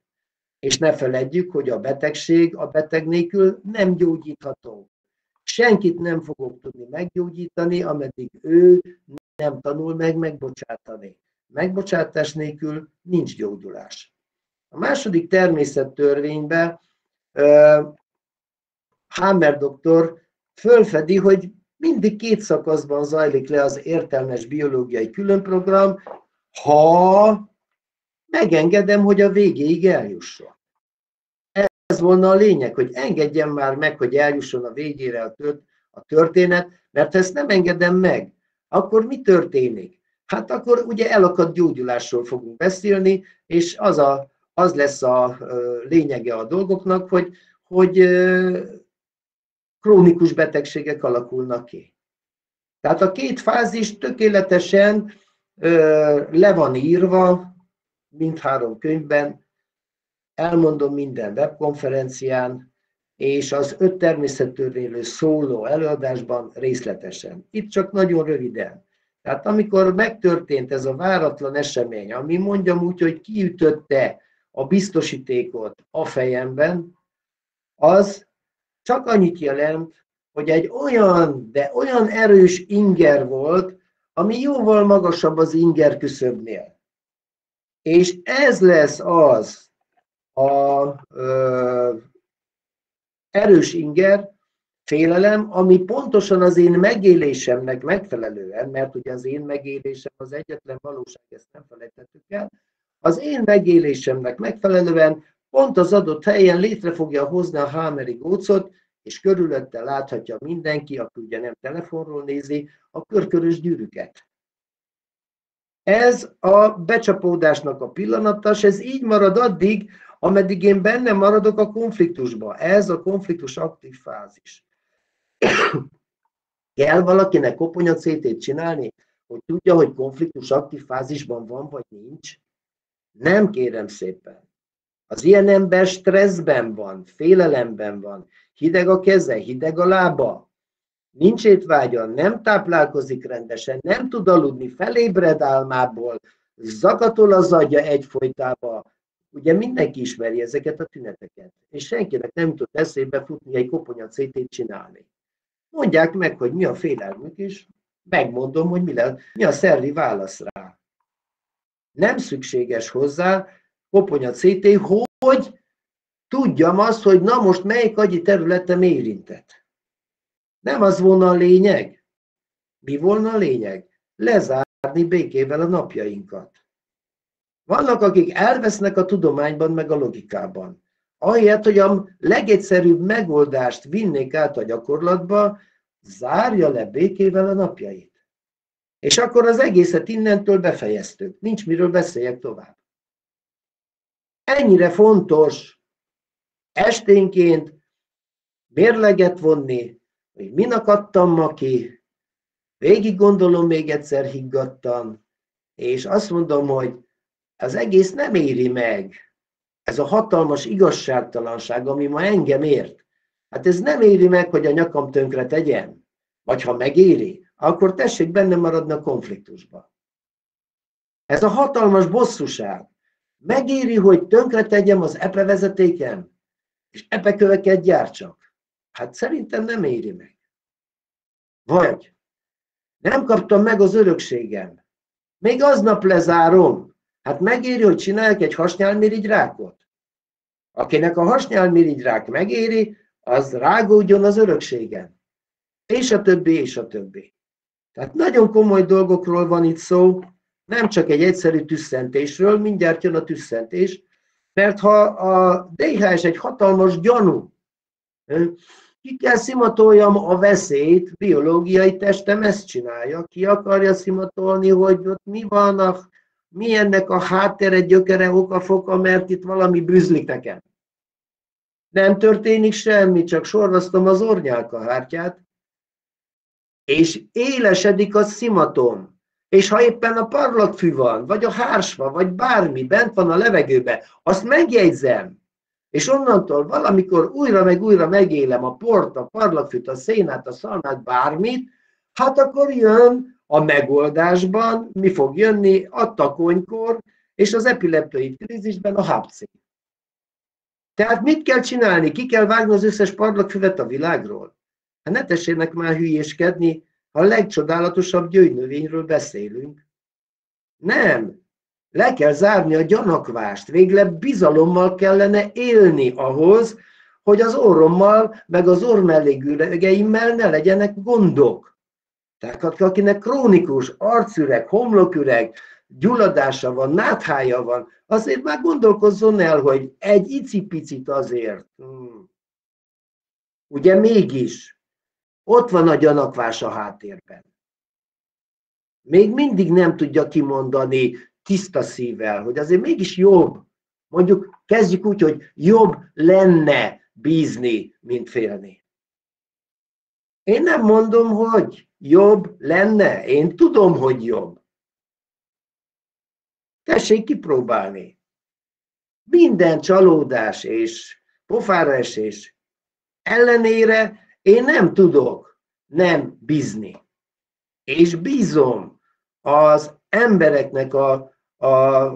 És ne feledjük, hogy a betegség a beteg nélkül nem gyógyítható. Senkit nem fogok tudni meggyógyítani, ameddig ő nem tanul meg megbocsátani. Megbocsátás nélkül nincs gyógyulás. A második természettörvényben Hamer doktor fölfedi, hogy mindig két szakaszban zajlik le az értelmes biológiai különprogram, ha megengedem, hogy a végéig eljusson. Ez volna a lényeg, hogy engedjem már meg, hogy eljusson a végére a történet, mert ha ezt nem engedem meg, akkor mi történik? Hát akkor ugye elakadt gyógyulásról fogunk beszélni, és az, a, az lesz a lényege a dolgoknak, hogy, hogy krónikus betegségek alakulnak ki. Tehát a két fázis tökéletesen le van írva mindhárom könyvben, elmondom minden webkonferencián, és az öt természettörvényről szóló előadásban részletesen. Itt csak nagyon röviden. Tehát amikor megtörtént ez a váratlan esemény, ami mondjam úgy, hogy kiütötte a biztosítékot a fejemben, az csak annyit jelent, hogy egy olyan, de olyan erős inger volt, ami jóval magasabb az inger küszöbnél. És ez lesz az a ö, erős inger, félelem, ami pontosan az én megélésemnek megfelelően, mert ugye az én megélésem az egyetlen valóság, ezt nem felejtettük el, az én megélésemnek megfelelően pont az adott helyen létre fogja hozni a hámeri gócot, és körülötte láthatja mindenki, aki ugye nem telefonról nézi, a körkörös gyűrűket. Ez a becsapódásnak a pillanata, és ez így marad addig, ameddig én benne maradok a konfliktusba. Ez a konfliktus aktív fázis. Kell valakinek koponya cé tét csinálni, hogy tudja, hogy konfliktus aktív fázisban van, vagy nincs? Nem, kérem szépen. Az ilyen ember stresszben van, félelemben van, hideg a keze, hideg a lába, nincs étvágya, nem táplálkozik rendesen, nem tud aludni, felébred álmából, zakatol az agya egyfolytában. Ugye mindenki ismeri ezeket a tüneteket, és senkinek nem tud eszébe futni egy koponya cé tét csinálni. Mondják meg, hogy mi a félelmük, és megmondom, hogy mi, le, mi a szervi válasz rá. Nem szükséges hozzá koponya cé té, hogy tudjam azt, hogy na most melyik agyi területem érintett. Nem az volna a lényeg? Mi volna a lényeg? Lezárni békével a napjainkat. Vannak, akik elvesznek a tudományban, meg a logikában. Ahelyett, hogy a legegyszerűbb megoldást vinnék át a gyakorlatba, zárja le békével a napjait. És akkor az egészet innentől befejeztük. Nincs miről beszéljek tovább. Ennyire fontos esténként mérleget vonni, hogy min akadtam ma ki, végig gondolom még egyszer higgadtan, és azt mondom, hogy az egész nem éri meg. Ez a hatalmas igazságtalanság, ami ma engem ért. Hát ez nem éri meg, hogy a nyakam tönkre tegyem. Vagy ha megéri, akkor tessék benne maradni a konfliktusba. Ez a hatalmas bosszúság. Megéri, hogy tönkre tegyem az epe vezetéken, és epe köveket gyártsak. Hát szerintem nem éri meg. Vagy nem kaptam meg az örökségem. Még aznap lezárom. Hát megéri, hogy csinálják egy hasnyálmirigyrákot. Akinek a hasnyálmirigyrák megéri, az rágódjon az örökségen. És a többi, és a többi. Tehát nagyon komoly dolgokról van itt szó, nem csak egy egyszerű tüsszentésről, mindjárt jön a tüsszentés, mert ha a dé há es egy hatalmas gyanú, ki kell szimatoljam a veszélyt, biológiai testem ezt csinálja, ki akarja szimatolni, hogy ott mi van, a, mi ennek a háttere, gyökere, okafoka, mert itt valami bűzlik nekem. Nem történik semmi, csak sorvasztom az ornyálkahártyát, és élesedik a szimatom. És ha éppen a parlagfű van, vagy a hársfa, vagy bármi bent van a levegőben, azt megjegyzem, és onnantól valamikor újra meg újra megélem a port, a parlagfűt, a szénát, a szalmát, bármit, hát akkor jön a megoldásban, mi fog jönni a takonykor, és az epileptoid krízisben a há pé cé. Tehát mit kell csinálni? Ki kell vágni az összes parlagfüvet a világról? Hát ne tessének már hülyéskedni, a legcsodálatosabb gyógynövényről beszélünk. Nem. Le kell zárni a gyanakvást. Végre bizalommal kellene élni ahhoz, hogy az orrommal, meg az orrmelléküregeimmel ne legyenek gondok. Tehát akinek krónikus arcüreg, homloküreg, gyulladása van, náthája van, azért már gondolkozzon el, hogy egy icipicit azért. Hmm. Ugye mégis. Ott van a gyanakvás a háttérben. Még mindig nem tudja kimondani tiszta szívvel, hogy azért mégis jobb. Mondjuk kezdjük úgy, hogy jobb lenne bízni, mint félni. Én nem mondom, hogy jobb lenne. Én tudom, hogy jobb. Tessék kipróbálni. Minden csalódás és pofára esés ellenére én nem tudok nem bízni. És bízom az embereknek a, a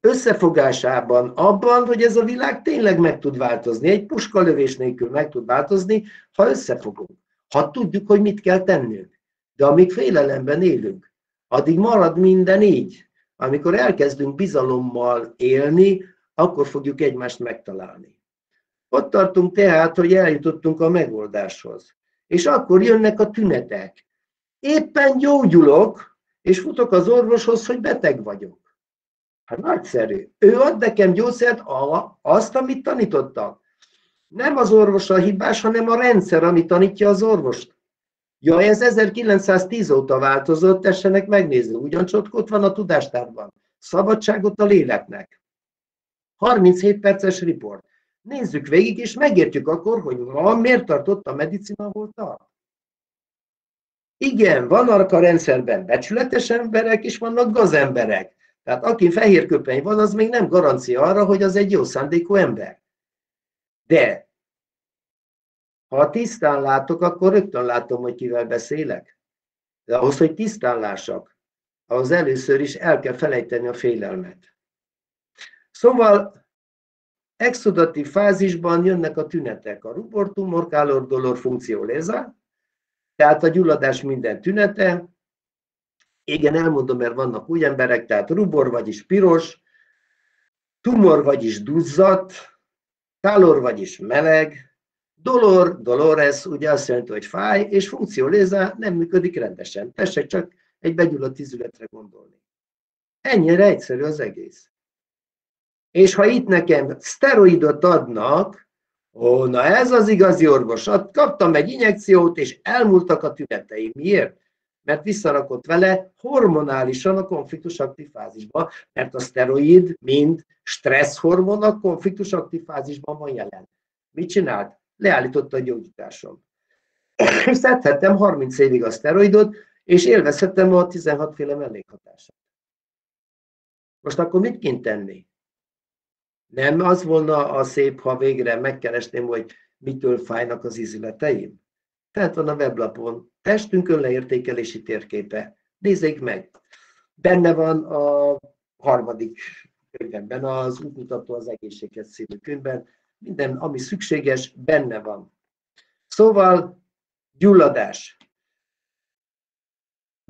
összefogásában abban, hogy ez a világ tényleg meg tud változni. Egy puskalövés nélkül meg tud változni, ha összefogunk. Ha tudjuk, hogy mit kell tennünk. De amíg félelemben élünk, addig marad minden így. Amikor elkezdünk bizalommal élni, akkor fogjuk egymást megtalálni. Ott tartunk tehát, hogy eljutottunk a megoldáshoz. És akkor jönnek a tünetek. Éppen gyógyulok, és futok az orvoshoz, hogy beteg vagyok. Hát nagyszerű. Ő ad nekem gyógyszert, azt, amit tanítottak. Nem az orvos a hibás, hanem a rendszer, ami tanítja az orvost. Ja, ez ezerkilencszáztíz óta változott, tessenek megnézni. Ugyancsak ott van a tudástárban. Szabadságot a léleknek. harminchét perces riport. Nézzük végig, és megértjük akkor, hogy ma miért tartott a medicina, ahol tart. Igen, vannak a rendszerben becsületes emberek, és vannak gazemberek. Tehát aki fehér köpeny van, az még nem garancia arra, hogy az egy jó szándékú ember. De ha tisztán látok, akkor rögtön látom, hogy kivel beszélek. De ahhoz, hogy tisztán lássak, ahhoz először is el kell felejteni a félelmet. Szóval exudatív fázisban jönnek a tünetek, a rubor, tumor, calor, dolor, funktio lesa, tehát a gyulladás minden tünete. Igen, elmondom, mert vannak új emberek, tehát rubor, vagyis piros, tumor, vagyis duzzat, calor, vagyis meleg, dolor, dolores, ugye azt jelenti, hogy fáj, és funktio lesa nem működik rendesen. Tessék csak egy begyulladt ízületre gondolni. Ennyire egyszerű az egész. És ha itt nekem szteroidot adnak, ó, na ez az igazi orvosat, kaptam egy injekciót, és elmúltak a tüneteim. Miért? Mert visszarakott vele hormonálisan a konfliktusaktív fázisba, mert a szteroid, mint stresszhormon a konfliktusaktív fázisban van jelen. Mit csinált? leállította a gyógyításom. Szedhettem harminc évig a szteroidot, és élvezhettem a tizenhat féle mellékhatását. Most akkor mit kint tenni? Nem az volna a szép, ha végre megkeresném, hogy mitől fájnak az ízületeim? Tehát van a weblapon, testünkön leértékelési térképe. Nézzék meg! Benne van a harmadik könyvemben, az útmutató az egészséghez című könyvben. Minden, ami szükséges, benne van. Szóval gyulladás.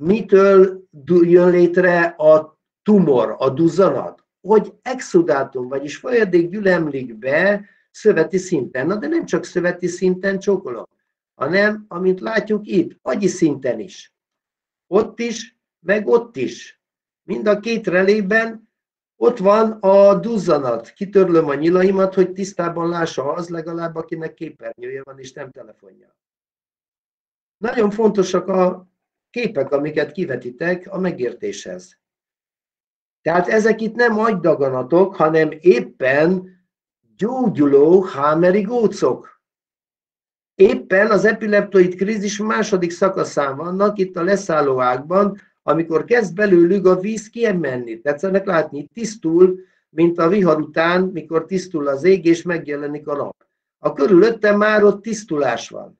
Mitől jön létre a tumor, a duzzanat? Hogy exudátum, vagyis folyadék gyülemlik be szöveti szinten. Na de nem csak szöveti szinten csókolom, hanem, amint látjuk itt, agyi szinten is. Ott is, meg ott is. Mind a két relében ott van a duzzanat. Kitörlöm a nyilaimat, hogy tisztában lássa az legalább, akinek képernyője van és nem telefonja. Nagyon fontosak a képek, amiket kivetitek a megértéshez. Tehát ezek itt nem agydaganatok, hanem éppen gyógyuló hámeri gócok. Éppen az epileptoid krízis második szakaszán vannak, itt a leszálló ágban, amikor kezd belőlük a víz kiemenni. Tetszenek látni, tisztul, mint a vihar után, mikor tisztul az ég és megjelenik a nap. A körülötte már ott tisztulás van.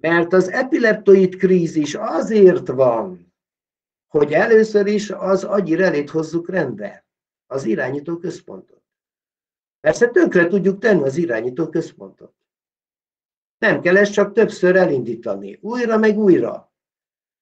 Mert az epileptoid krízis azért van, hogy először is az agyi relét hozzuk rendbe, az irányító központot. Persze tönkre tudjuk tenni az irányító központot. Nem kell ezt csak többször elindítani, újra meg újra.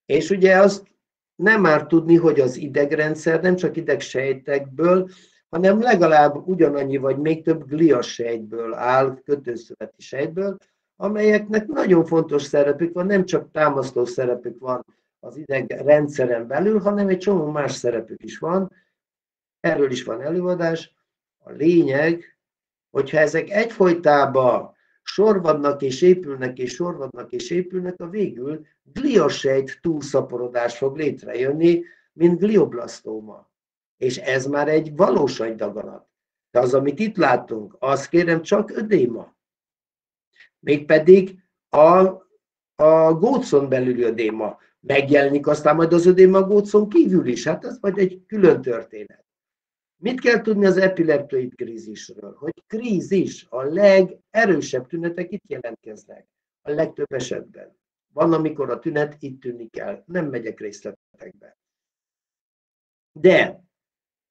És ugye azt nem már tudni, hogy az idegrendszer nem csak idegsejtekből, hanem legalább ugyanannyi vagy még több gliasejtből áll, kötőszöveti sejtből, amelyeknek nagyon fontos szerepük van, nem csak támasztó szerepük van az idegrendszeren belül, hanem egy csomó más szerepük is van. Erről is van előadás. A lényeg, hogyha ezek egyfolytában sorvadnak és épülnek, és sorvadnak és épülnek, a végül gliasejt túlszaporodás fog létrejönni, mint glioblasztóma. És ez már egy valós agydaganat. De az, amit itt látunk, az kérem csak ödéma. Mégpedig a, a gócon belüli ödéma. Megjelenik aztán majd az ödéma a gócon kívül is. Hát ez majd egy külön történet. Mit kell tudni az epileptoid krízisről? Hogy krízis, a legerősebb tünetek itt jelentkeznek, a legtöbb esetben. Van, amikor a tünet itt tűnik el, nem megyek részletekbe. De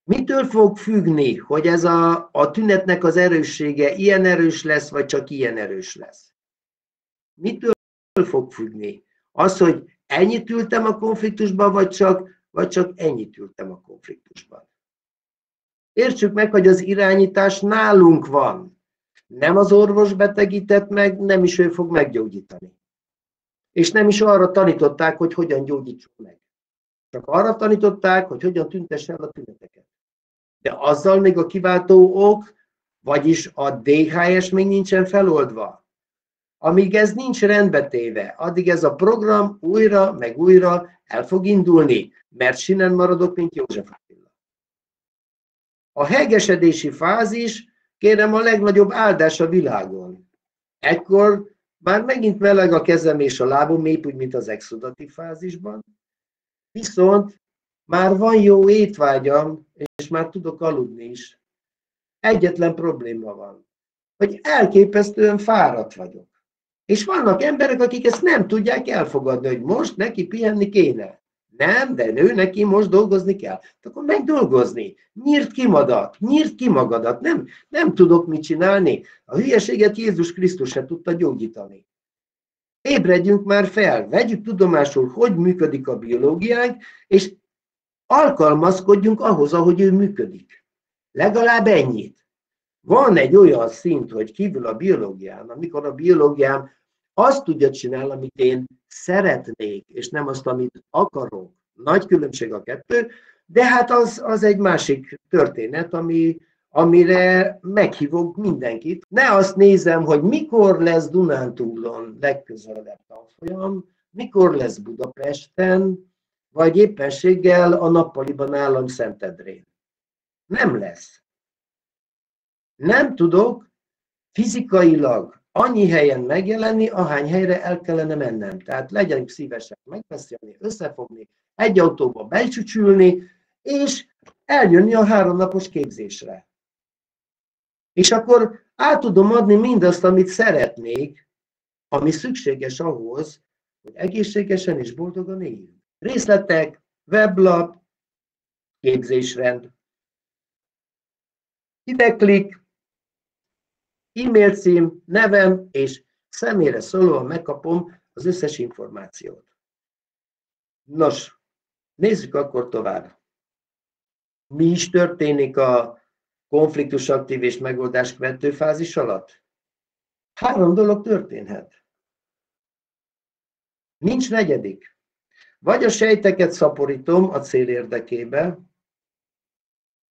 mitől fog függni, hogy ez a, a tünetnek az erőssége ilyen erős lesz, vagy csak ilyen erős lesz? Mitől fog függni? Az, hogy ennyit ültem a konfliktusban, vagy csak, vagy csak ennyit ültem a konfliktusban. Értsük meg, hogy az irányítás nálunk van. Nem az orvos betegített meg, nem is ő fog meggyógyítani. És nem is arra tanították, hogy hogyan gyógyítsuk meg. Csak arra tanították, hogy hogyan tüntesse el a tüneteket. De azzal még a kiváltó ok, vagyis a dé há es még nincsen feloldva. Amíg ez nincs rendbetéve, addig ez a program újra meg újra el fog indulni, mert sinen maradok, mint József. A hegesedési fázis, kérem, a legnagyobb áldás a világon. Ekkor már megint meleg a kezem és a lábom, épp úgy, mint az exudatív fázisban. Viszont már van jó étvágyam, és már tudok aludni is. Egyetlen probléma van, hogy elképesztően fáradt vagyok. És vannak emberek, akik ezt nem tudják elfogadni, hogy most neki pihenni kéne. Nem, de nő, neki most dolgozni kell. Akkor megdolgozni. Nyírd ki magadat, nyírd ki magadat. Nem, nem tudok mit csinálni. A hülyeséget Jézus Krisztus se tudta gyógyítani. Ébredjünk már fel, vegyük tudomásul, hogy működik a biológiánk, és alkalmazkodjunk ahhoz, ahogy ő működik. Legalább ennyit. Van egy olyan szint, hogy kívül a biológián, amikor a biológiám azt tudja csinálni, amit én szeretnék, és nem azt, amit akarok. Nagy különbség a kettő, de hát az, az egy másik történet, ami, amire meghívok mindenkit. Ne azt nézem, hogy mikor lesz Dunántúlon legközelebb tanfolyam, mikor lesz Budapesten, vagy éppenséggel a nappaliban állom Szentendrén. Nem lesz. Nem tudok fizikailag annyi helyen megjelenni, ahány helyre el kellene mennem. Tehát legyenek szívesek megbeszélni, összefogni, egy autóba becsücsülni, és eljönni a háromnapos képzésre. És akkor át tudom adni mindazt, amit szeretnék, ami szükséges ahhoz, hogy egészségesen és boldogan éljünk. Részletek, weblap, képzésrend. Ideklik, e-mail cím, nevem, és személyre szólóan megkapom az összes információt. Nos, nézzük akkor tovább. Mi is történik a konfliktusaktív és megoldás követő fázis alatt? Három dolog történhet. Nincs negyedik. Vagy a sejteket szaporítom a cél érdekébe,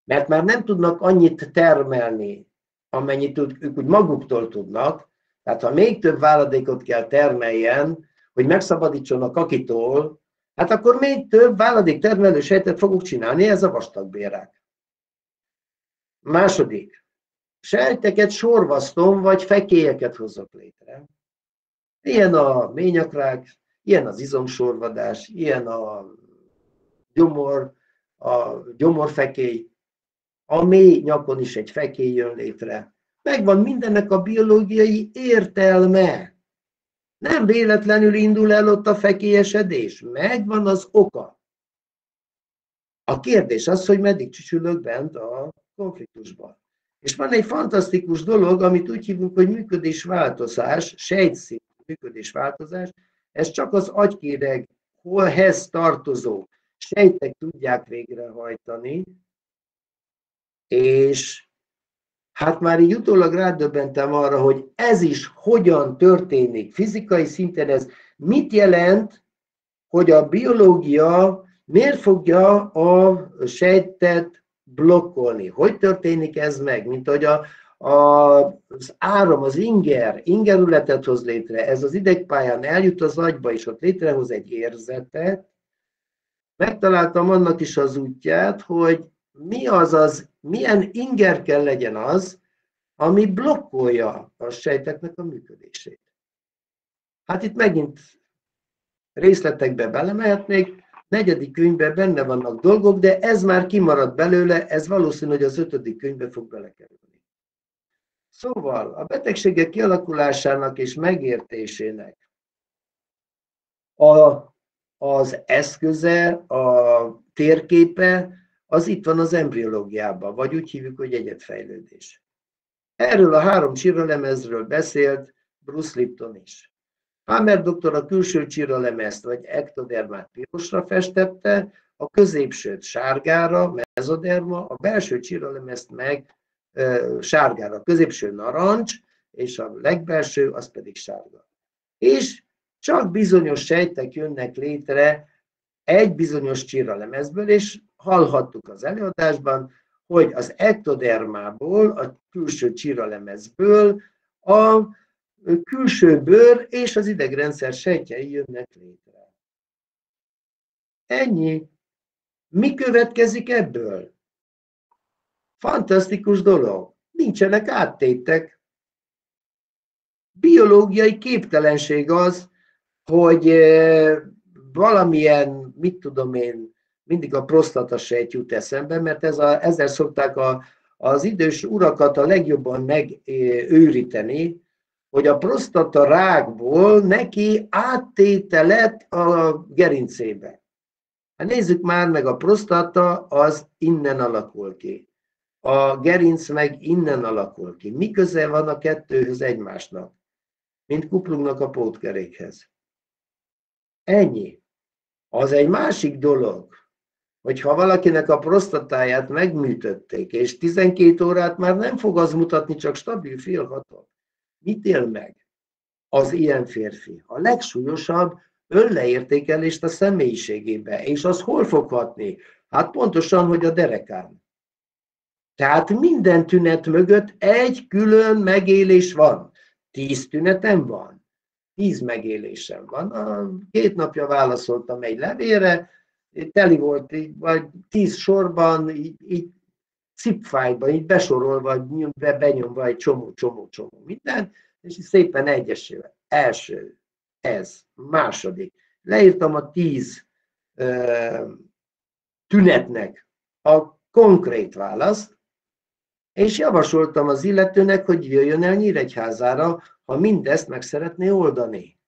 mert már nem tudnak annyit termelni, amennyit ők úgy maguktól tudnak, tehát ha még több váladékot kell termeljen, hogy megszabadítsanak akitól, hát akkor még több váladéktermelő sejtet fogok csinálni, ez a vastagbélrák. Második, sejteket sorvasztom, vagy fekélyeket hozok létre. Ilyen a ményakrák, ilyen az izomsorvadás, ilyen a gyomor, a gyomorfekély, a mély nyakon is egy fekély jön létre. Megvan mindennek a biológiai értelme. Nem véletlenül indul el ott a fekélyesedés. Megvan az oka. A kérdés az, hogy meddig csücsülök bent a konfliktusban. És van egy fantasztikus dolog, amit úgy hívunk, hogy működésváltozás, sejtszint működésváltozás. Ez csak az agykéreg, holhez tartozó sejtek tudják végrehajtani, és hát már így utólag rádöbbentem arra, hogy ez is hogyan történik fizikai szinten, ez mit jelent, hogy a biológia miért fogja a sejtet blokkolni. Hogy történik ez meg? Mint hogy a, a, az áram, az inger, ingerületet hoz létre, ez az idegpályán eljut az agyba, és ott létrehoz egy érzetet. Megtaláltam annak is az útját, hogy mi az az, milyen inger kell legyen az, ami blokkolja a sejteknek a működését. Hát itt megint részletekbe belemehetnék, negyedik könyvben benne vannak dolgok, de ez már kimaradt belőle, ez valószínű, hogy az ötödik könyvbe fog belekerülni. Szóval a betegségek kialakulásának és megértésének a, az eszköze, a térképe, az itt van az embriológiában, vagy úgy hívjuk, hogy egyedfejlődés. Erről a három csiralemezről beszélt Bruce Lipton is. Hamer doktor a külső csiralemezt, vagy ektodermát pirosra festette, a középsőt sárgára, mezoderma, a belső csiralemezt meg ö, sárgára, a középső narancs, és a legbelső, az pedig sárga. És csak bizonyos sejtek jönnek létre egy bizonyos csiralemezből, és hallhattuk az előadásban, hogy az ektodermából, a külső csiralemezből a külső bőr és az idegrendszer sejtjei jönnek létre. Ennyi. Mi következik ebből? Fantasztikus dolog. Nincsenek áttétek. Biológiai képtelenség az, hogy valamilyen, mit tudom én, mindig a prosztatasejt jut eszembe, mert ez a, ezzel szokták a, az idős urakat a legjobban megőríteni, hogy a prosztata rákból neki áttéte lett a gerincébe. Hát nézzük már meg, a prosztata az innen alakul ki. A gerinc meg innen alakul ki. Mi köze van a kettőhöz egymásnak? Mint kuplungnak a pótkerékhez. Ennyi. Az egy másik dolog, hogy ha valakinek a prosztatáját megműtötték, és tizenkét órát már nem fog az mutatni, csak stabil félhatat. Mit él meg az ilyen férfi? A legsúlyosabb önleértékelést a személyiségébe, és az hol fog hatni? Hát pontosan, hogy a derekán. Tehát minden tünet mögött egy külön megélés van. Tíz tünetem van. Tíz megélésem van. A két napja válaszoltam egy levélre, teli volt, vagy tíz sorban, így, így cipfájban, így besorolva, benyomva egy csomó, csomó, csomó minden, és szépen egyesével. Első, ez, második. Leírtam a tíz ö, tünetnek a konkrét választ, és javasoltam az illetőnek, hogy jöjjön el Nyíregyházára, ha mindezt meg szeretné oldani.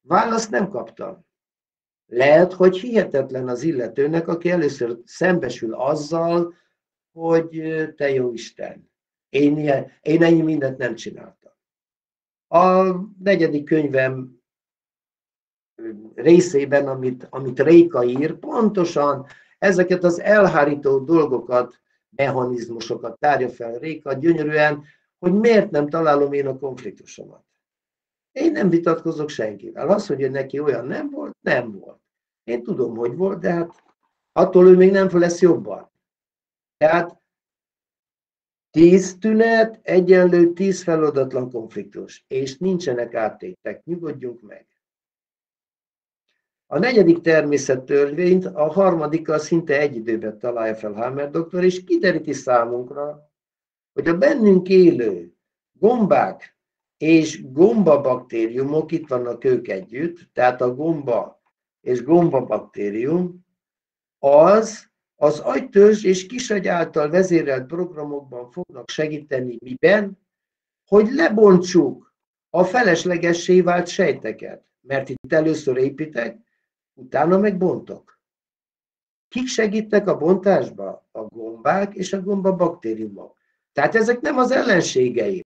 Választ nem kaptam. Lehet, hogy hihetetlen az illetőnek, aki először szembesül azzal, hogy te jó Isten, én, ilyen, én ennyi mindent nem csináltam. A negyedik könyvem részében, amit, amit Réka ír, pontosan ezeket az elhárító dolgokat, mechanizmusokat tárja fel Réka gyönyörűen, hogy miért nem találom én a konfliktusomat. Én nem vitatkozok senkivel. Az, hogy neki olyan nem volt, nem volt. Én tudom, hogy volt, de hát attól ő még nem lesz jobban. Tehát tíz tünet, egyenlő tíz feladatlan konfliktus, és nincsenek áttétek, nyugodjunk meg. A negyedik természettörvényt a harmadikkal szinte egy időben találja fel Hamer doktor, és kideríti számunkra, hogy a bennünk élő gombák és gombabaktériumok, itt vannak ők együtt, tehát a gomba és gombabaktérium, az az agytörzs és kisagy által vezérelt programokban fognak segíteni miben, hogy lebontsuk a feleslegessé vált sejteket, mert itt először építek, utána megbontok. Kik segítek a bontásba? A gombák és a gombabaktériumok. Tehát ezek nem az ellenségeim.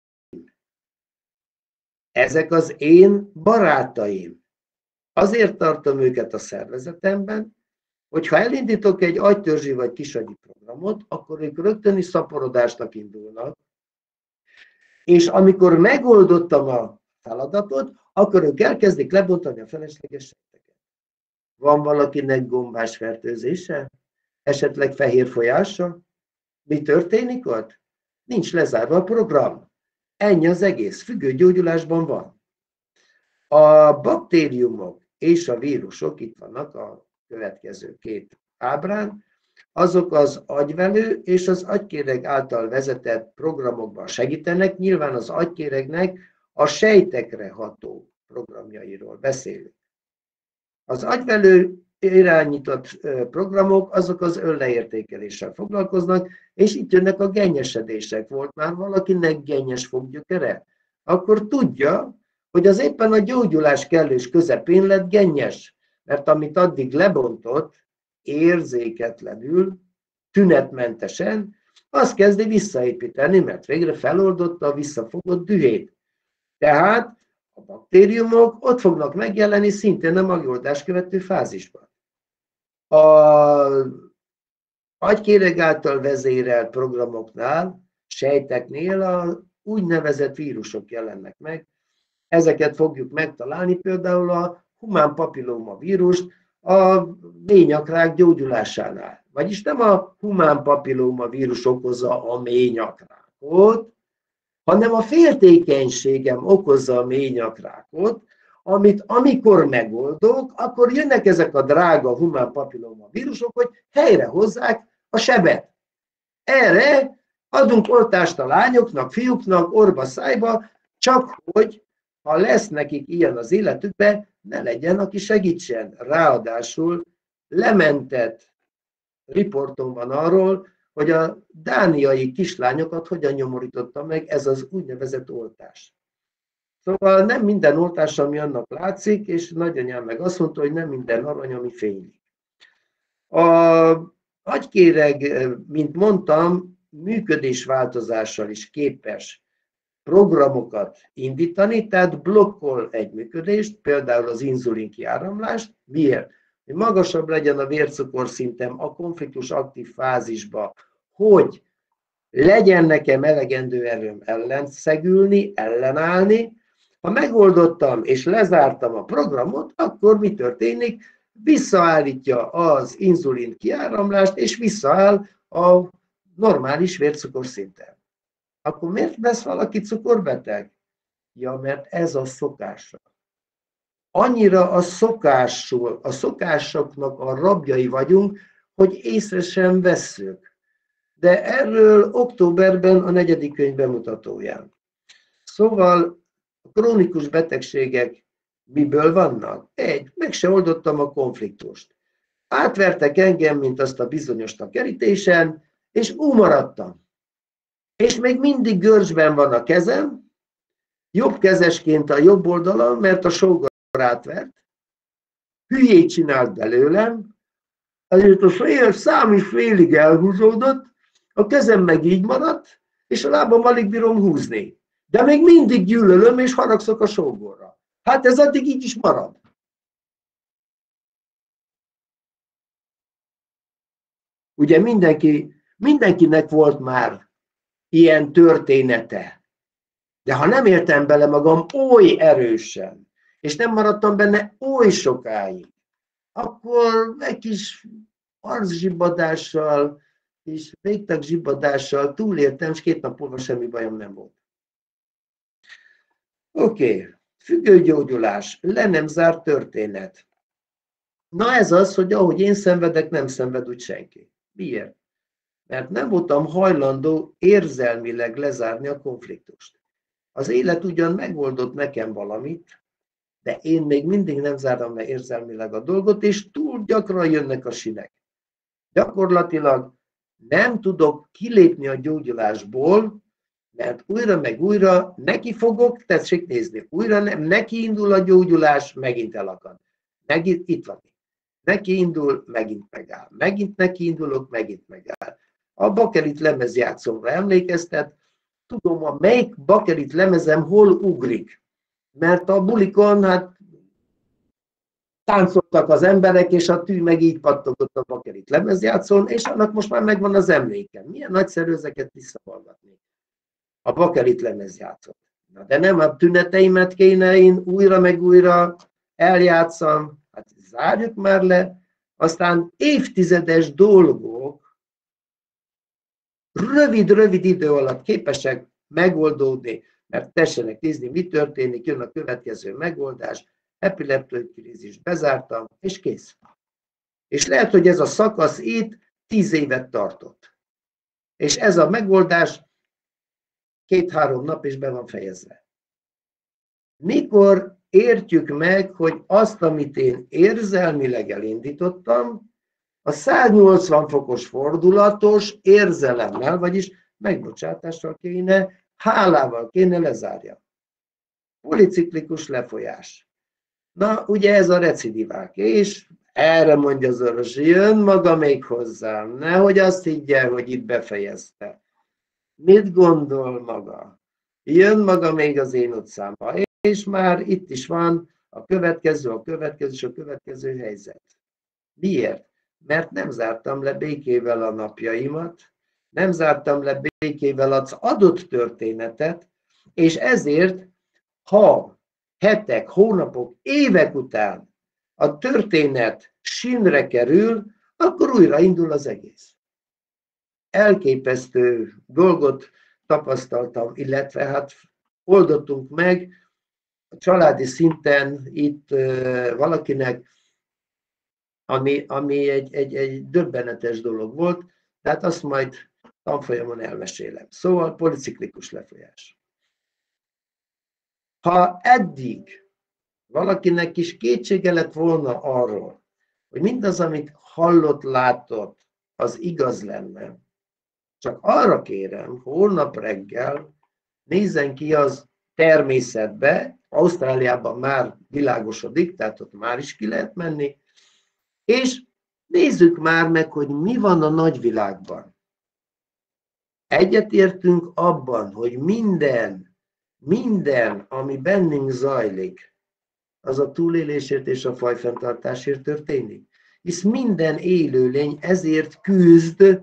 Ezek az én barátaim. Azért tartom őket a szervezetemben, hogyha elindítok egy agytörzsi vagy kisagyi programot, akkor ők rögtöni szaporodásnak indulnak, és amikor megoldottam a feladatot, akkor ők elkezdik lebontani a felesleges sejteket. Van valakinek gombás fertőzése? Esetleg fehér folyása? Mi történik ott? Nincs lezárva a program. Ennyi az egész, függő gyógyulásban van. A baktériumok és a vírusok, itt vannak a következő két ábrán, azok az agyvelő és az agykéreg által vezetett programokban segítenek, nyilván az agykéregnek a sejtekre ható programjairól beszélünk. Az agyvelő irányított programok, azok az önleértékeléssel foglalkoznak, és itt jönnek a gennyesedések. Volt már valakinek gennyes foggyökere? Akkor tudja, hogy az éppen a gyógyulás kellős közepén lett gennyes, mert amit addig lebontott, érzéketlenül, tünetmentesen, azt kezdi visszaépíteni, mert végre feloldotta a visszafogott dühét. Tehát a baktériumok ott fognak megjelenni szintén a megoldás követő fázisban. Az agykéreg által vezérelt programoknál, sejteknél a úgynevezett vírusok jelennek meg. Ezeket fogjuk megtalálni, például a humán papilloma vírust a ményakrák gyógyulásánál. Vagyis nem a humán papilloma vírus okozza a ményakrákot, hanem a féltékenységem okozza a ményakrákot, amit amikor megoldok, akkor jönnek ezek a drága humán papilloma vírusok, hogy helyrehozzák a sebet. Erre adunk oltást a lányoknak, fiúknak, orba szájba, csak hogy ha lesz nekik ilyen az életükben, ne legyen, aki segítsen. Ráadásul lementett riportom van arról, hogy a dániai kislányokat hogyan nyomorította meg ez az úgynevezett oltás. Szóval nem minden oltás, ami annak látszik, és nagyanyám meg azt mondta, hogy nem minden arany, ami fénylik. A agykéreg, mint mondtam, működésváltozással is képes programokat indítani, tehát blokkol egy működést, például az inzulin kiáramlást. Miért? Hogy magasabb legyen a vércukorszintem a konfliktus aktív fázisba, hogy legyen nekem elegendő erőm ellenszegülni, ellenállni. Ha megoldottam és lezártam a programot, akkor mi történik? Visszaállítja az inzulin kiáramlást, és visszaáll a normális vércukorszinten. Akkor miért lesz valaki cukorbeteg? Ja, mert ez a szokása. Annyira a szokással, a szokásoknak a rabjai vagyunk, hogy észre sem vesszük. De erről októberben a negyedik könyv bemutatóján. Szóval a krónikus betegségek miből vannak? Egy, meg se oldottam a konfliktust. Átvertek engem, mint azt a bizonyos a kerítésen, és ú maradtam. És még mindig görcsben van a kezem, jobb kezesként a jobb oldalam, mert a sógor átvert, hülyét csinált belőlem, azért a fél szám is félig elhúzódott, a kezem meg így maradt, és a lábam alig bírom húzni. De még mindig gyűlölöm, és haragszok a sógorra. Hát ez addig így is marad. Ugye mindenki, mindenkinek volt már ilyen története. De ha nem értem bele magam oly erősen, és nem maradtam benne oly sokáig, akkor egy kis arczsibbadással és végtagzsibbadással túléltem, és két nap múlva semmi bajom nem volt. Oké, okay. Függőgyógyulás, le nem zárt történet. Na ez az, hogy ahogy én szenvedek, nem szenved úgy senki. Miért? Mert nem voltam hajlandó érzelmileg lezárni a konfliktust. Az élet ugyan megoldott nekem valamit, de én még mindig nem zárom le érzelmileg a dolgot, és túl gyakran jönnek a sinek. Gyakorlatilag nem tudok kilépni a gyógyulásból, mert újra meg újra neki fogok, tessék nézni, újra nem, neki indul a gyógyulás, megint elakad. Megint itt van. Neki indul, megint megáll. Megint neki indulok, megint megáll. A bakelit lemezjátszóra emlékeztet, tudom, a melyik bakelit lemezem hol ugrik. Mert a bulikon, hát táncoltak az emberek, és a tű meg így pattogott a bakelit lemezjátszón, és annak most már megvan az emlékem. Milyen nagyszerű ezeket visszahallgatni. A bakelit lemezjátszón. Na de nem a tüneteimet kéne én újra meg újra eljátszam, hát zárjuk már le, aztán évtizedes dolgok rövid-rövid idő alatt képesek megoldódni, mert tessenek nézni, mi történik, jön a következő megoldás, epileptikrízis bezártam, és kész. És lehet, hogy ez a szakasz itt tíz évet tartott. És ez a megoldás két-három nap is be van fejezve. Mikor értjük meg, hogy azt, amit én érzelmileg elindítottam, a száznyolcvan fokos fordulatos érzelemmel, vagyis megbocsátással kéne, hálával kéne lezárja. Policiklikus lefolyás. Na, ugye ez a recidivák, és erre mondja az orvosi, jön maga még hozzám, nehogy azt higgye, hogy itt befejezte. Mit gondol maga? Jön maga még az én utcámba, és már itt is van a következő, a következő és a következő helyzet. Miért? Mert nem zártam le békével a napjaimat, nem zártam le békével az adott történetet, és ezért, ha hetek, hónapok, évek után a történet sínre kerül, akkor újra indul az egész. Elképesztő dolgot tapasztaltam, illetve hát oldottunk meg a családi szinten itt valakinek, ami, ami egy, egy, egy döbbenetes dolog volt, tehát azt majd tanfolyamon elmesélem. Szóval policiklikus lefolyás. Ha eddig valakinek is kétsége lett volna arról, hogy mindaz, amit hallott, látott, az igaz lenne, csak arra kérem, holnap reggel nézzen ki az természetbe, Ausztráliában már világosodik, tehát ott már is ki lehet menni, és nézzük már meg, hogy mi van a nagyvilágban. Egyetértünk abban, hogy minden, minden, ami bennünk zajlik, az a túlélésért és a fajfenntartásért történik. Hisz minden élőlény ezért küzd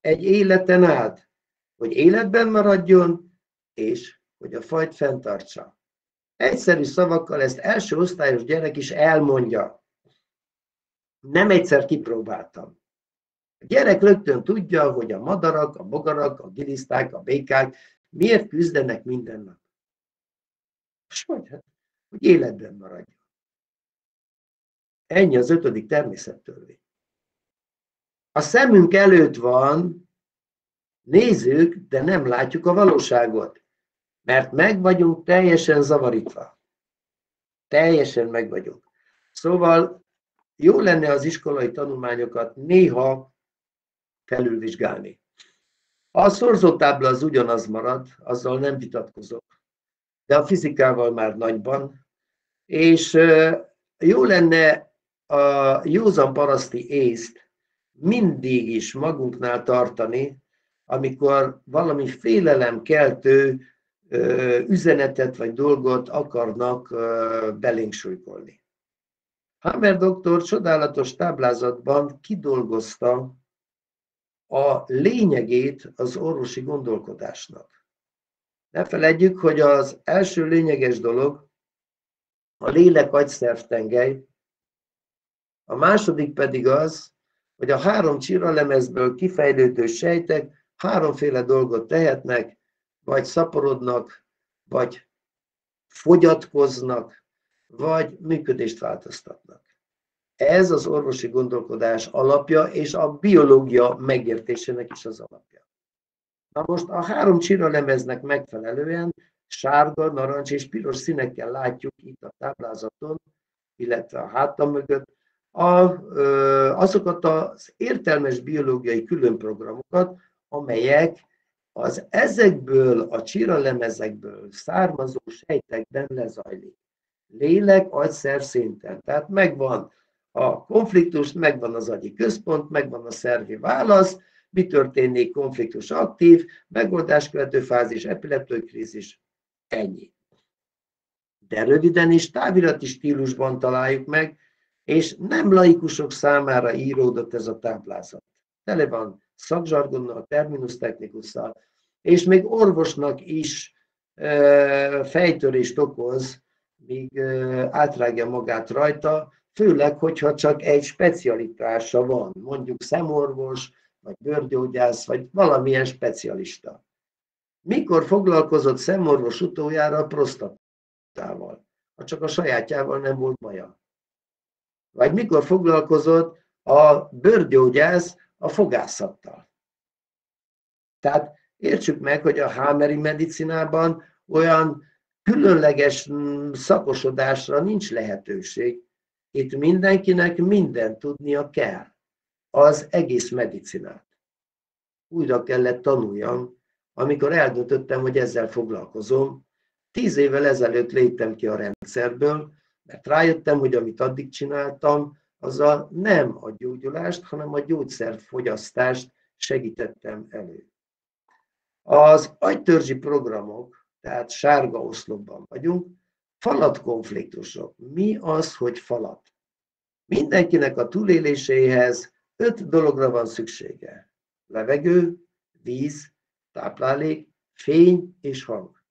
egy életen át, hogy életben maradjon, és hogy a fajt fenntartsa. Egyszerű szavakkal ezt első osztályos gyerek is elmondja. Nem egyszer kipróbáltam. A gyerek rögtön tudja, hogy a madarak, a bogarak, a giliszták, a békák miért küzdenek minden nap. És hogy, hát, hogy életben maradjon. Ennyi az ötödik természettörvény. A szemünk előtt van, nézzük, de nem látjuk a valóságot. Mert meg vagyunk teljesen zavarítva. Teljesen meg vagyunk. Szóval jó lenne az iskolai tanulmányokat néha felülvizsgálni. A szorzótábla az ugyanaz marad, azzal nem vitatkozok, de a fizikával már nagyban, és jó lenne a józan paraszti észt mindig is magunknál tartani, amikor valami félelemkeltő üzenetet vagy dolgot akarnak belénk súlykolni. Hamer doktor csodálatos táblázatban kidolgozta a lényegét az orvosi gondolkodásnak. Ne feledjük, hogy az első lényeges dolog a lélek agyszervtengely, a második pedig az, hogy a három csiralemezből kifejlődő sejtek háromféle dolgot tehetnek, vagy szaporodnak, vagy fogyatkoznak, vagy működést változtatnak. Ez az orvosi gondolkodás alapja, és a biológia megértésének is az alapja. Na most a három csiralemeznek megfelelően sárga, narancs és piros színekkel látjuk itt a táblázaton, illetve a hátam mögött, a, ö, azokat az értelmes biológiai különprogramokat, amelyek az ezekből a csiralemezekből származó sejtekben lezajlik. Lélek, agyszerv szinten. Tehát megvan a konfliktus, megvan az agyi központ, megvan a szervi válasz, mi történik, konfliktus aktív, megoldás követő fázis, epileptőkrízis. Ennyi. De röviden és távirati stílusban találjuk meg, és nem laikusok számára íródott ez a táblázat. Tele van szakzsargonnal, terminus technikussal, és még orvosnak is e, fejtörést okoz, míg e, átrágja magát rajta, főleg, hogyha csak egy specialitása van, mondjuk szemorvos, vagy bőrgyógyász, vagy valamilyen specialista. Mikor foglalkozott szemorvos utoljára a prosztatával, ha csak a sajátjával nem volt baja? Vagy mikor foglalkozott a bőrgyógyász a fogászattal? Tehát értsük meg, hogy a hámeri medicinában olyan különleges szakosodásra nincs lehetőség. Itt mindenkinek mindent tudnia kell, az egész medicinát. Újra kellett tanuljam, amikor eldöntöttem, hogy ezzel foglalkozom. Tíz évvel ezelőtt léptem ki a rendszerből, mert rájöttem, hogy amit addig csináltam, azzal nem a gyógyulást, hanem a gyógyszerfogyasztást segítettem elő. Az agytörzsi programok, tehát sárga oszlopban vagyunk, falat konfliktusok. Mi az, hogy falat? Mindenkinek a túléléséhez öt dologra van szüksége. Levegő, víz, táplálék, fény és hang.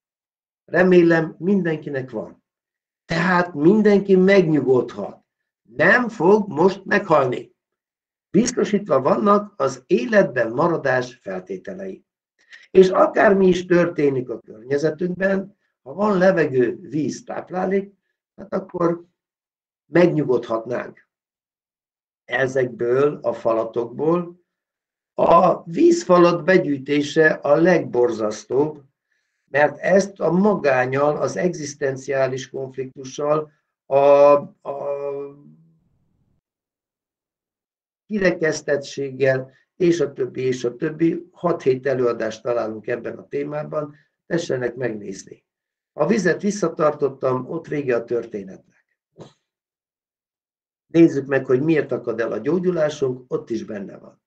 Remélem, mindenkinek van. Tehát mindenki megnyugodhat. Nem fog most meghalni. Biztosítva vannak az életben maradás feltételei. És akármi is történik a környezetünkben, ha van levegő, víz, táplálék, hát akkor megnyugodhatnánk. Ezekből a falatokból a vízfalat begyűjtése a legborzasztóbb, mert ezt a magánnyal, az egzisztenciális konfliktussal, a, a kirekesztettséggel, és a többi, és a többi. Hat hét előadást találunk ebben a témában, tessenek megnézni. A vizet visszatartottam, ott vége a történetnek. Nézzük meg, hogy miért akad el a gyógyulásunk, ott is benne van.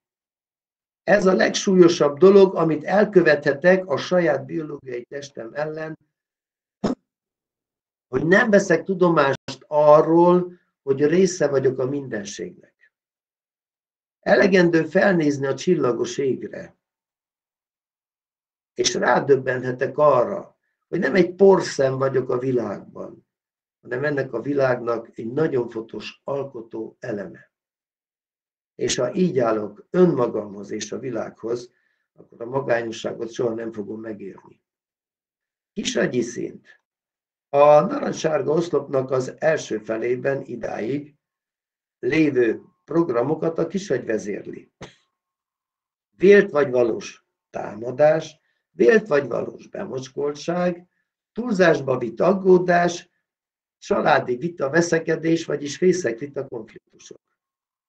Ez a legsúlyosabb dolog, amit elkövethetek a saját biológiai testem ellen, hogy nem veszek tudomást arról, hogy része vagyok a mindenségnek. Elegendő felnézni a csillagos égre, és rádöbbenhetek arra, hogy nem egy porszem vagyok a világban, hanem ennek a világnak egy nagyon fontos alkotó eleme. És ha így állok önmagamhoz és a világhoz, akkor a magányosságot soha nem fogom megérni. Kisagyi szint. A narancssárga oszlopnak az első felében idáig lévő programokat a kisagy vezérli. Vélt vagy valós támadás, vélt vagy valós bemocskoltság, túlzásba vitt aggódás, családi vita, veszekedés, vagyis fészek vita konfliktusok.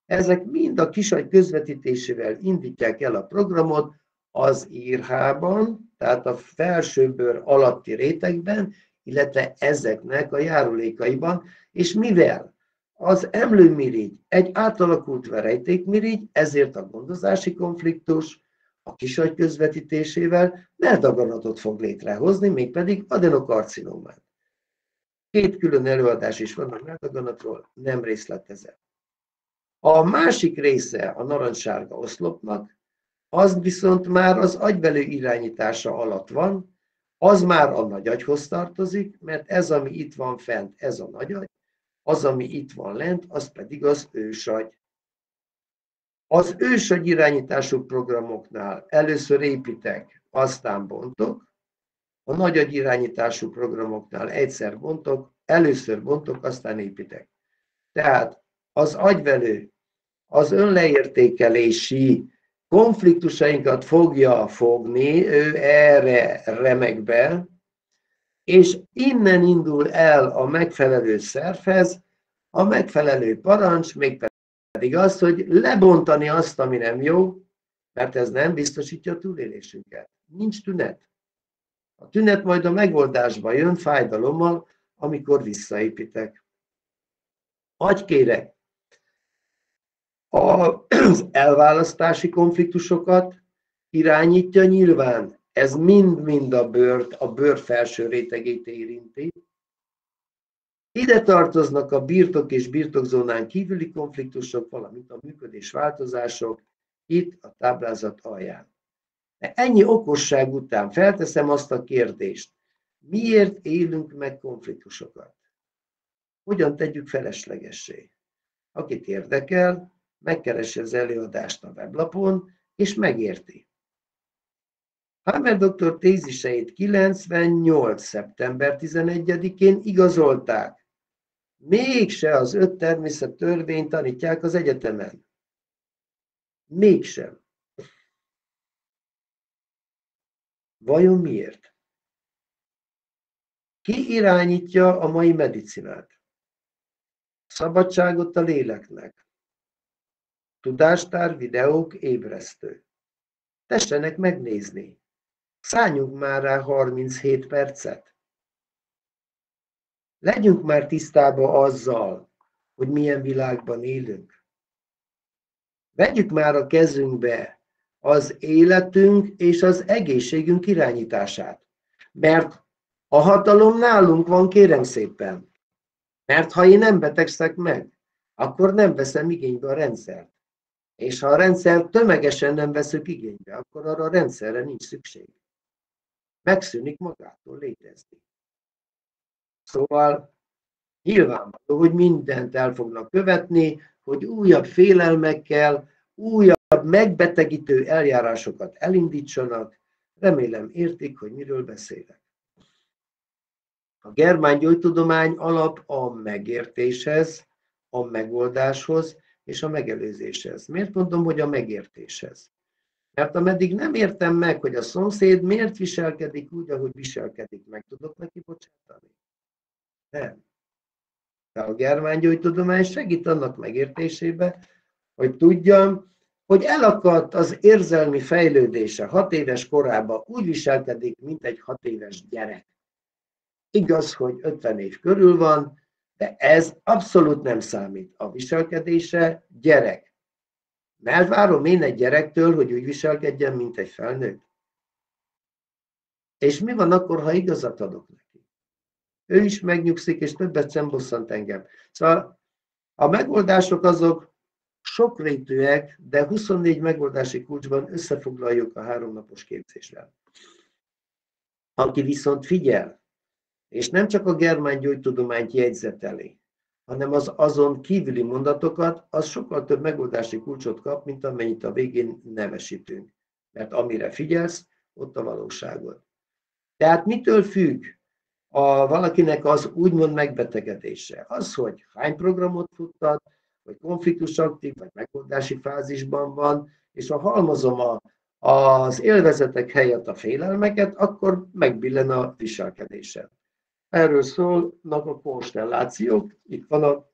Ezek mind a kisagy közvetítésével indítják el a programot az írhában, tehát a felsőbőr alatti rétegben, illetve ezeknek a járulékaiban, és mivel az emlőmirigy egy átalakult verejtékmirigy, ezért a gondozási konfliktus a kisagy közvetítésével melldaganatot fog létrehozni, mégpedig adenokarcinomát. Két külön előadás is van a melldaganatról, nem részletezem. A másik része a narancssárga oszlopnak, az viszont már az agybelő irányítása alatt van, az már a nagyagyhoz tartozik, mert ez, ami itt van fent, ez a nagyagy, az, ami itt van lent, az pedig az ősagy. Az ősagy irányítású programoknál először építek, aztán bontok, a nagyagy irányítású programoknál egyszer bontok, először bontok, aztán építek. Tehát az agyvelő, az önleértékelési konfliktusainkat fogja fogni, ő erre remekbe, és innen indul el a megfelelő szervhez, a megfelelő parancs, mégpedig az, hogy lebontani azt, ami nem jó, mert ez nem biztosítja a túlélésünket. Nincs tünet. A tünet majd a megoldásba jön fájdalommal, amikor visszaépítek. Agykérek az elválasztási konfliktusokat irányítja nyilván. Ez mind-mind a bőrt, a bőr felső rétegét érinti. Ide tartoznak a birtok és birtokzónán kívüli konfliktusok, valamint a működésváltozások itt a táblázat alján. Ennyi okosság után felteszem azt a kérdést, miért élünk meg konfliktusokat? Hogyan tegyük feleslegessé? Akit érdekel, megkeresi az előadást a weblapon, és megérti. Hamer doktor téziseit kilencvennyolc szeptember tizenegyedikén igazolták. Mégse az öt természettörvényt tanítják az egyetemen. Mégsem. Vajon miért? Ki irányítja a mai medicinát? Szabadságot a léleknek. Tudástár, videók, ébresztő. Tessenek megnézni. Szálljunk már rá harminchét percet. Legyünk már tisztába azzal, hogy milyen világban élünk. Vegyük már a kezünkbe az életünk és az egészségünk irányítását. Mert a hatalom nálunk van, kérem szépen. Mert ha én nem betegszek meg, akkor nem veszem igénybe a rendszert. És ha a rendszer tömegesen nem veszük igénybe, akkor arra a rendszerre nincs szükség. Megszűnik magától létezni. Szóval nyilvánvaló, hogy mindent el fognak követni, hogy újabb félelmekkel, újabb megbetegítő eljárásokat elindítsanak. Remélem értik, hogy miről beszélek. A Germán Gyógytudomány alap a megértéshez, a megoldáshoz és a megelőzéshez. Miért mondom, hogy a megértéshez? Mert ameddig nem értem meg, hogy a szomszéd miért viselkedik úgy, ahogy viselkedik, meg tudok neki bocsátani? Nem. De a Germán Gyógytudomány segít annak megértésébe, hogy tudjam, hogy elakadt az érzelmi fejlődése hat éves korában, úgy viselkedik, mint egy hat éves gyerek. Igaz, hogy ötven év körül van, de ez abszolút nem számít. A viselkedése gyerek. Mert várom én egy gyerektől, hogy úgy viselkedjen, mint egy felnőtt. És mi van akkor, ha igazat adok neki? Ő is megnyugszik, és többet sem bosszant engem. Szóval a megoldások azok sokrétűek, de huszonnégy megoldási kulcsban összefoglaljuk a háromnapos képzésben. Aki viszont figyel, és nem csak a Germán Gyógytudományt jegyzeteli, hanem az azon kívüli mondatokat, az sokkal több megoldási kulcsot kap, mint amennyit a végén nevesítünk. Mert amire figyelsz, ott a valóságod. Tehát mitől függ a valakinek az úgymond megbetegedése? Az, hogy hány programot futtat, vagy konfliktusaktív, vagy megoldási fázisban van, és ha halmozom a, az élvezetek helyett a félelmeket, akkor megbillen a viselkedése. Erről szólnak a konstellációk, itt van a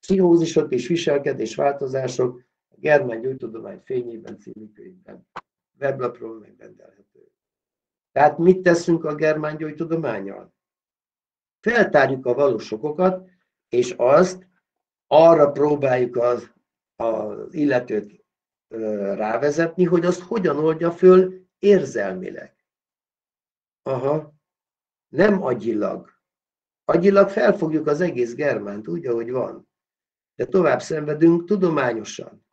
pszichózisok és viselkedésváltozások a Germán Gyógytudomány fényében című könyvben. Weblapról megrendelhető. Tehát mit teszünk a Germán Gyógytudománnyal? Feltárjuk a valós okokat, és azt arra próbáljuk az, az illetőt rávezetni, hogy azt hogyan oldja föl érzelmileg. Aha, nem agyilag. Agyilag felfogjuk az egész Germánt úgy, ahogy van. De tovább szenvedünk tudományosan.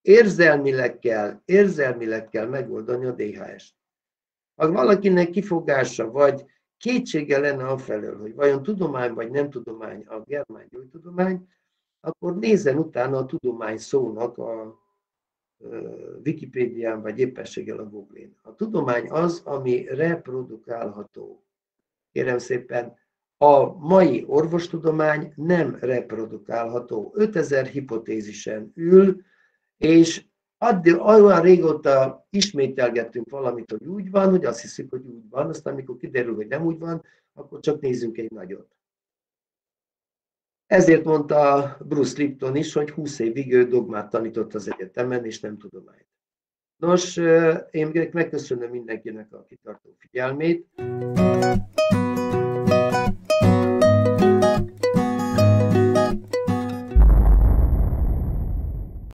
Érzelmileg kell, érzelmileg kell megoldani a dé há est. Ha valakinek kifogása vagy kétsége lenne afelől, hogy vajon tudomány vagy nem tudomány a Germán Gyógytudomány, akkor nézzen utána a tudomány szónak a Wikipédián, vagy éppességgel a Google-n. A tudomány az, ami reprodukálható. Kérem szépen, a mai orvostudomány nem reprodukálható. ötezer hipotézisen ül, és addig olyan régóta ismételgettünk valamit, hogy úgy van, hogy azt hiszük, hogy úgy van, aztán amikor kiderül, hogy nem úgy van, akkor csak nézzünk egy nagyot. Ezért mondta Bruce Lipton is, hogy húsz évig ő dogmát tanított az egyetemen, és nem tudományt. Nos, én megköszönöm mindenkinek a kitartó figyelmét.